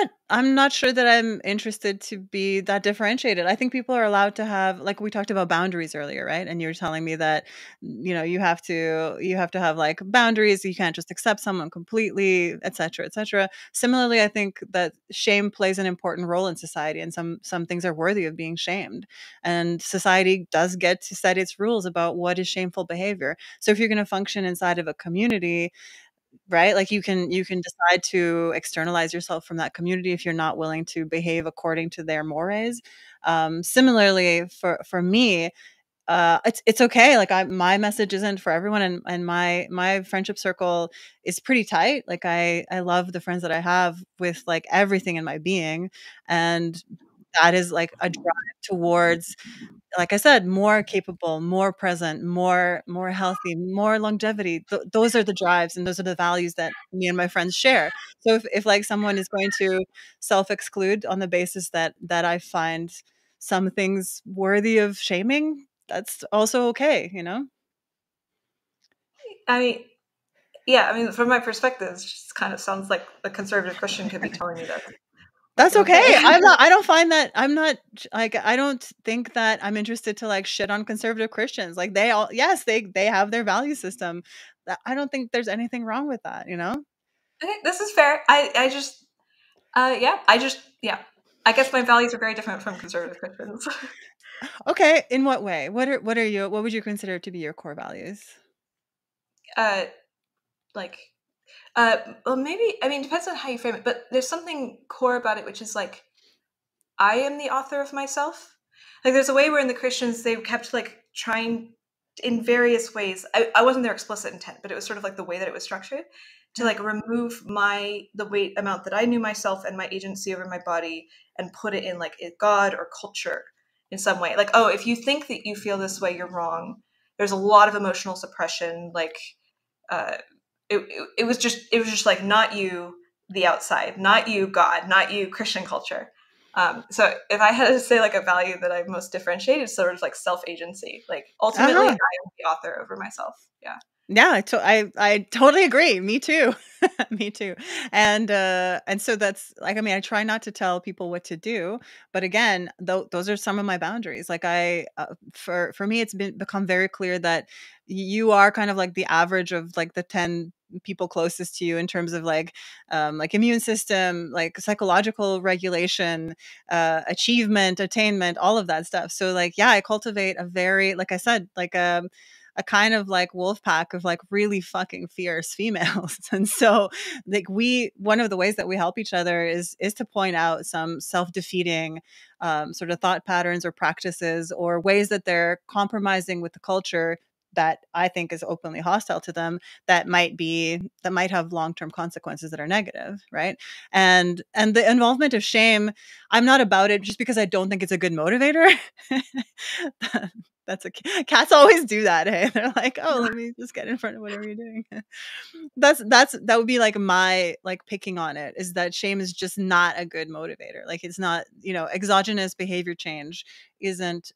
not sure that I'm interested to be that differentiated. I think people are allowed to have, like we talked about boundaries earlier, right? And you're telling me that, you know, you have to have like boundaries. You can't just accept someone completely, et cetera, et cetera. Similarly, I think that shame plays an important role in society, and some things are worthy of being shamed. And society does get to set its rules about what is shameful behavior. So if you're going to function inside of a community, right? Like you can decide to externalize yourself from that community if you're not willing to behave according to their mores. Similarly for me, it's okay. Like my message isn't for everyone. And my friendship circle is pretty tight. Like I love the friends that I have with like everything in my being. And that is like a drive towards, like I said, more capable, more present, more healthy, more longevity. Those are the drives and those are the values that me and my friends share. So if like someone is going to self-exclude on the basis that I find some things worthy of shaming, that's also okay, you know? I mean, yeah, from my perspective, it just kind of sounds like a conservative Christian could be telling me that. That's okay. I don't think that I'm interested to like shit on conservative Christians. Like they have their value system. I don't think there's anything wrong with that, you know? Okay, this is fair. I guess my values are very different from conservative Christians. Okay. In what way? What would you consider to be your core values? Well, maybe, I mean, depends on how you frame it, but there's something core about it, which is like, I am the author of myself. Like there's a way where in the Christians, they kept like trying in various ways. I wasn't their explicit intent, but it was sort of like the way that it was structured to like remove the weight amount that I knew myself and my agency over my body and put it in like God or culture in some way. Like, oh, if you think that you feel this way, you're wrong. There's a lot of emotional suppression, like, it was just like not you, the outside, not you, God, not you, Christian culture. So if I had to say like a value that I most differentiated, sort of like self-agency, like ultimately I am the author over myself. Yeah. Yeah. I totally agree. Me too. Me too. And so that's like, I mean, I try not to tell people what to do, but again, those are some of my boundaries. Like for me, it's become very clear that you are kind of like the average of like the 10 people closest to you in terms of like immune system, like psychological regulation, achievement, attainment, all of that stuff. So like, yeah, I cultivate a very, like I said, like, a kind of like wolf pack of like really fucking fierce females. And so like one of the ways that we help each other is to point out some self-defeating sort of thought patterns or practices or ways that they're compromising with the culture that I think is openly hostile to them, that might have long-term consequences that are negative, right? And the involvement of shame, I'm not about it just because I don't think it's a good motivator. That's cats always do that. Hey, they're like, oh, let me just get in front of whatever you're doing. That would be like my like picking on it, is that shame is just not a good motivator. Like it's not, you know, exogenous behavior change isn't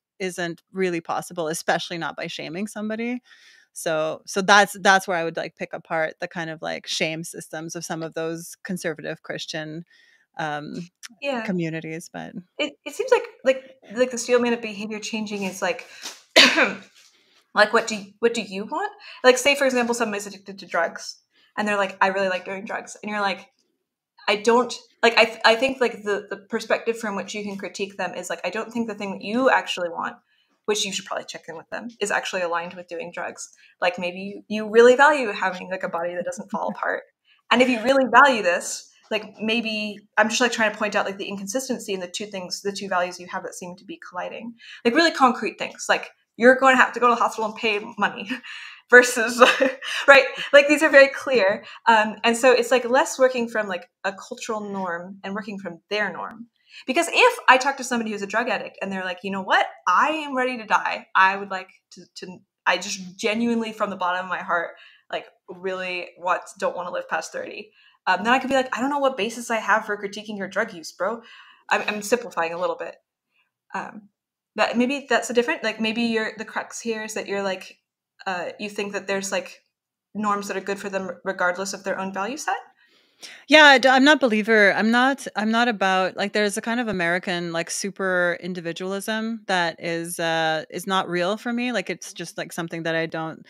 really possible, especially not by shaming somebody. So that's where I would like pick apart the kind of like shame systems of some of those conservative Christian communities. But it seems like the stalemate of behavior changing is like like what do you want? Like say for example somebody's addicted to drugs and they're like, I really like doing drugs, and you're like, I don't like, I think like the perspective from which you can critique them is like, I don't think the thing that you actually want, which you should probably check in with them, is actually aligned with doing drugs. Like maybe you really value having like a body that doesn't fall apart. And if you really value this, like maybe I'm just like trying to point out like the inconsistency in the two things, the two values you have that seem to be colliding, like really concrete things. Like you're going to have to go to the hospital and pay money versus, right? Like these are very clear. And so it's like less working from like a cultural norm and working from their norm. Because if I talk to somebody who's a drug addict and they're like, you know what, I am ready to die. I would like to I just genuinely from the bottom of my heart, like really don't want to live past 30. Then I could be like, I don't know what basis I have for critiquing your drug use, bro. I'm simplifying a little bit. But maybe that's a different, like maybe the crux here is that you're like, you think that there's like norms that are good for them regardless of their own value set. Yeah, I'm not a believer. I'm not about like there's a kind of American like super individualism that is not real for me. Like it's just like something that I don't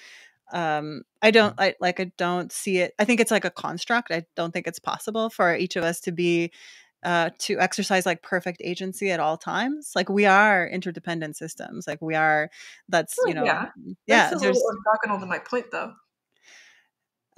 see it. I think it's like a construct. I don't think it's possible for each of us to be to exercise like perfect agency at all times. Like we are interdependent systems. Like we are. That's you know. Yeah. Yeah. That's a little orthogonal to my point, though.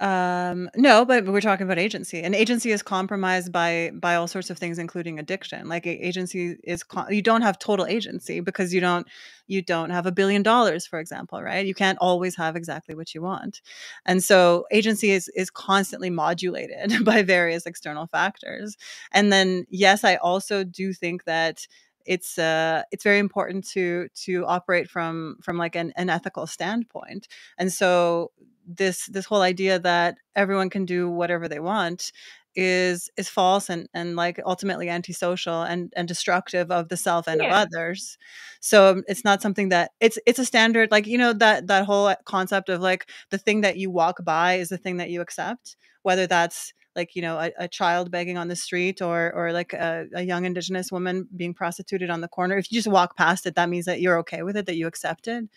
No, but we're talking about agency, and agency is compromised by all sorts of things, including addiction. Like agency is, you don't have total agency because you don't have $1 billion, for example, right? You can't always have exactly what you want. And so agency is constantly modulated by various external factors. And then, yes, I also do think that it's very important to operate from like an ethical standpoint. And so this whole idea that everyone can do whatever they want is false and like ultimately antisocial and destructive of the self and of others. So it's not something that it's a standard, like, you know, that whole concept of like the thing that you walk by is the thing that you accept, whether that's like, you know, a child begging on the street or like a young Indigenous woman being prostituted on the corner. If you just walk past it, that means that you're okay with it, that you accept it,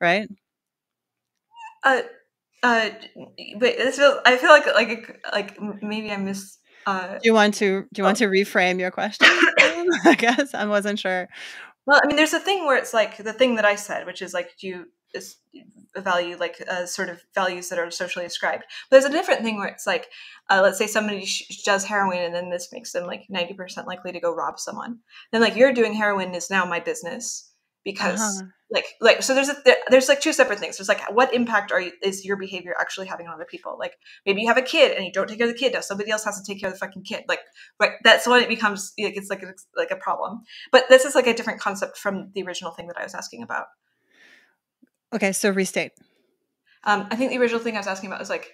right? But this feels, I feel like maybe I miss. Do you want to reframe your question? I guess I wasn't sure. Well, I mean, there's a thing where it's like the thing that I said, which is like sort of values that are socially ascribed. But there's a different thing where it's like, let's say somebody does heroin, and then this makes them like 90% likely to go rob someone. Then like you're doing heroin is now my business because like so there's like two separate things. There's like what impact is your behavior actually having on other people? Like maybe you have a kid and you don't take care of the kid. Now somebody else has to take care of the fucking kid. Like right, that's when it becomes like it's like a problem. But this is like a different concept from the original thing that I was asking about. Okay, so restate. I think the original thing I was asking about was like,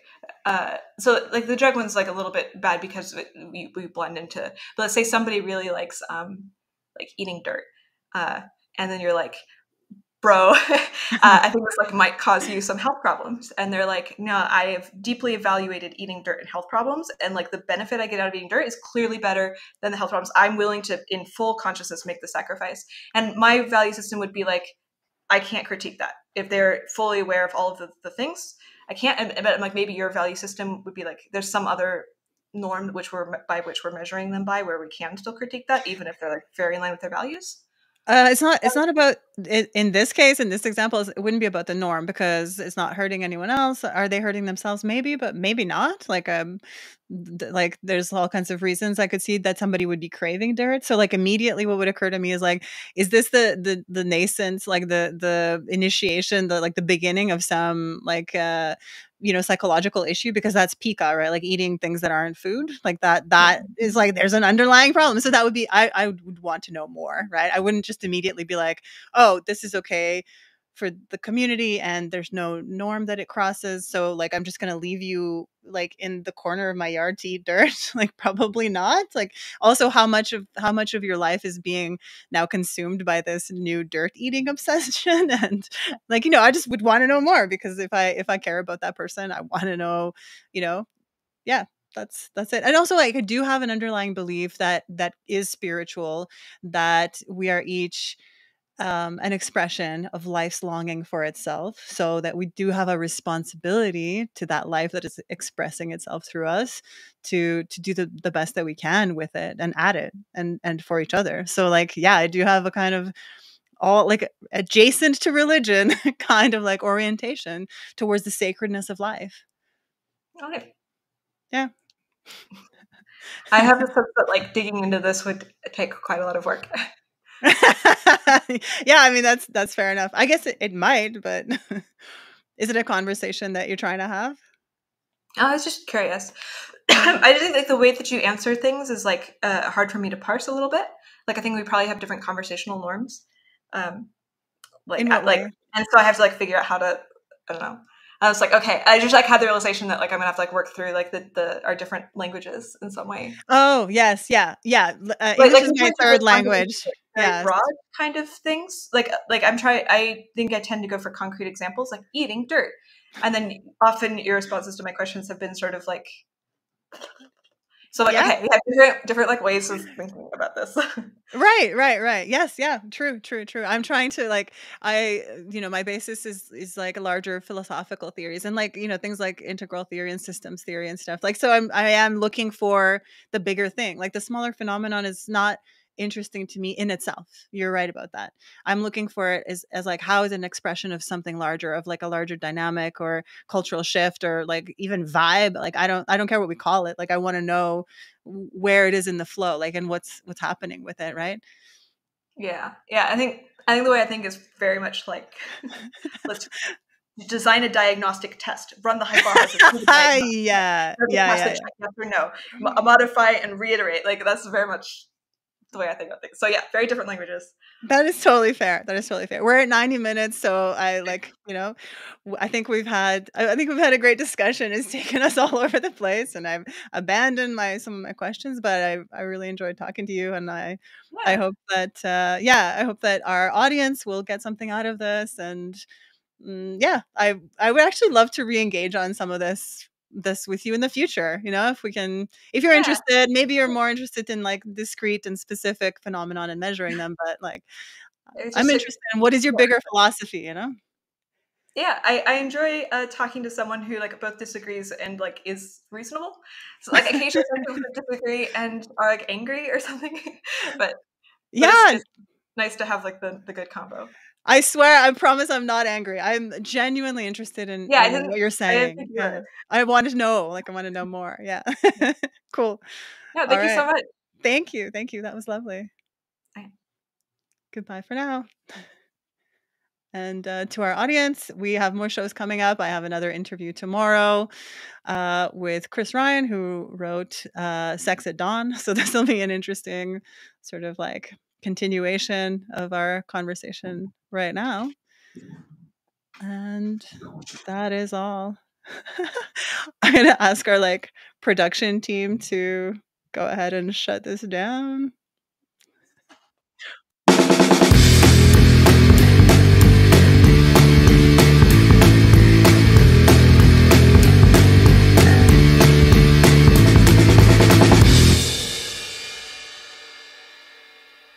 so like the drug one's like a little bit bad because we blend into, but let's say somebody really likes like eating dirt, and then you're like, bro, I think this like might cause you some health problems, and they're like, no, I have deeply evaluated eating dirt and health problems, and like the benefit I get out of eating dirt is clearly better than the health problems. I'm willing to, in full consciousness, make the sacrifice, and my value system would be like, I can't critique that. If they're fully aware of all of the things, I can't. But like maybe your value system would be like there's some other norm by which we're measuring them by where we can still critique that, even if they're like very in line with their values. It's not about in this case, in this example, it wouldn't be about the norm because it's not hurting anyone else. Are they hurting themselves? Maybe, but maybe not. Like like there's all kinds of reasons I could see that somebody would be craving dirt. So like immediately what would occur to me is like, is this the nascent, like the initiation, the beginning of some like you know, psychological issue? Because that's pica, right? Like eating things that aren't food, like that is like, there's an underlying problem. So that would be, I would want to know more, right? I wouldn't just immediately be like, oh, this is okay for the community and there's no norm that it crosses. So like, I'm just going to leave you like in the corner of my yard to eat dirt. Like probably not. Like also how much of your life is being now consumed by this new dirt eating obsession. And like, you know, I just would want to know more because if I care about that person, I want to know, you know, yeah. That's it. And also like I do have an underlying belief that is spiritual, that we are each an expression of life's longing for itself, so that we do have a responsibility to that life that is expressing itself through us to do the best that we can with it and at it and for each other. So like, yeah, I do have a kind of all like adjacent to religion, kind of like orientation towards the sacredness of life. Okay. Yeah. I have the sense that like digging into this would take quite a lot of work. Yeah, I mean, that's fair enough. I guess it might, but is it a conversation that you're trying to have? I was just curious. I just think like the way that you answer things is like hard for me to parse a little bit. Like I think we probably have different conversational norms. And so I have to like figure out how to, I don't know. I was like, okay, I just like had the realization that like I'm gonna have to like work through like our different languages in some way. Oh yes, yeah, yeah. English is my third language. Yeah, broad kind of things. Like I'm trying. I think I tend to go for concrete examples, like eating dirt, and then often your responses to my questions have been sort of like. So like, yeah. Okay, we have different like ways of thinking about this. Right. Yes, yeah, true. I'm trying to like, my basis is like larger philosophical theories and like, things like integral theory and systems theory and stuff. Like, so I am looking for the bigger thing. Like the smaller phenomenon is not interesting to me in itself. You're right about that. I'm looking for it as like, how is an expression of something larger, of like a larger dynamic or cultural shift or like even vibe. Like, I don't care what we call it. Like, I want to know where it is in the flow, like, and what's happening with it. Right. Yeah. Yeah. I think the way I think is very much like, let's design a diagnostic test, run the hypothesis. Yes or no, modify and reiterate. Like that's very much the way I think about things. So yeah, very different languages. That is totally fair. We're at 90 minutes. So I think we've had a great discussion. It's taken us all over the place and I've abandoned some of my questions, but I really enjoyed talking to you. And I hope that, I hope that our audience will get something out of this. And I would actually love to re-engage on some of this with you in the future, if you're interested. Maybe you're more interested in like discrete and specific phenomenon and measuring them, but like I'm interested in what is your bigger philosophy, Yeah, I enjoy talking to someone who like both disagrees and like is reasonable. So like occasionally people disagree and are like angry or something, but yeah, it's nice to have like the good combo. I swear, I promise I'm not angry. I'm genuinely interested in what you're saying. I want to know, more. Yeah. Cool. No, thank you so much. Thank you. That was lovely. Bye. Goodbye for now. And to our audience, we have more shows coming up. I have another interview tomorrow with Chris Ryan, who wrote Sex at Dawn. So this will be an interesting sort of like continuation of our conversation right now. And that is all. I'm going to ask our like production team to go ahead and shut this down.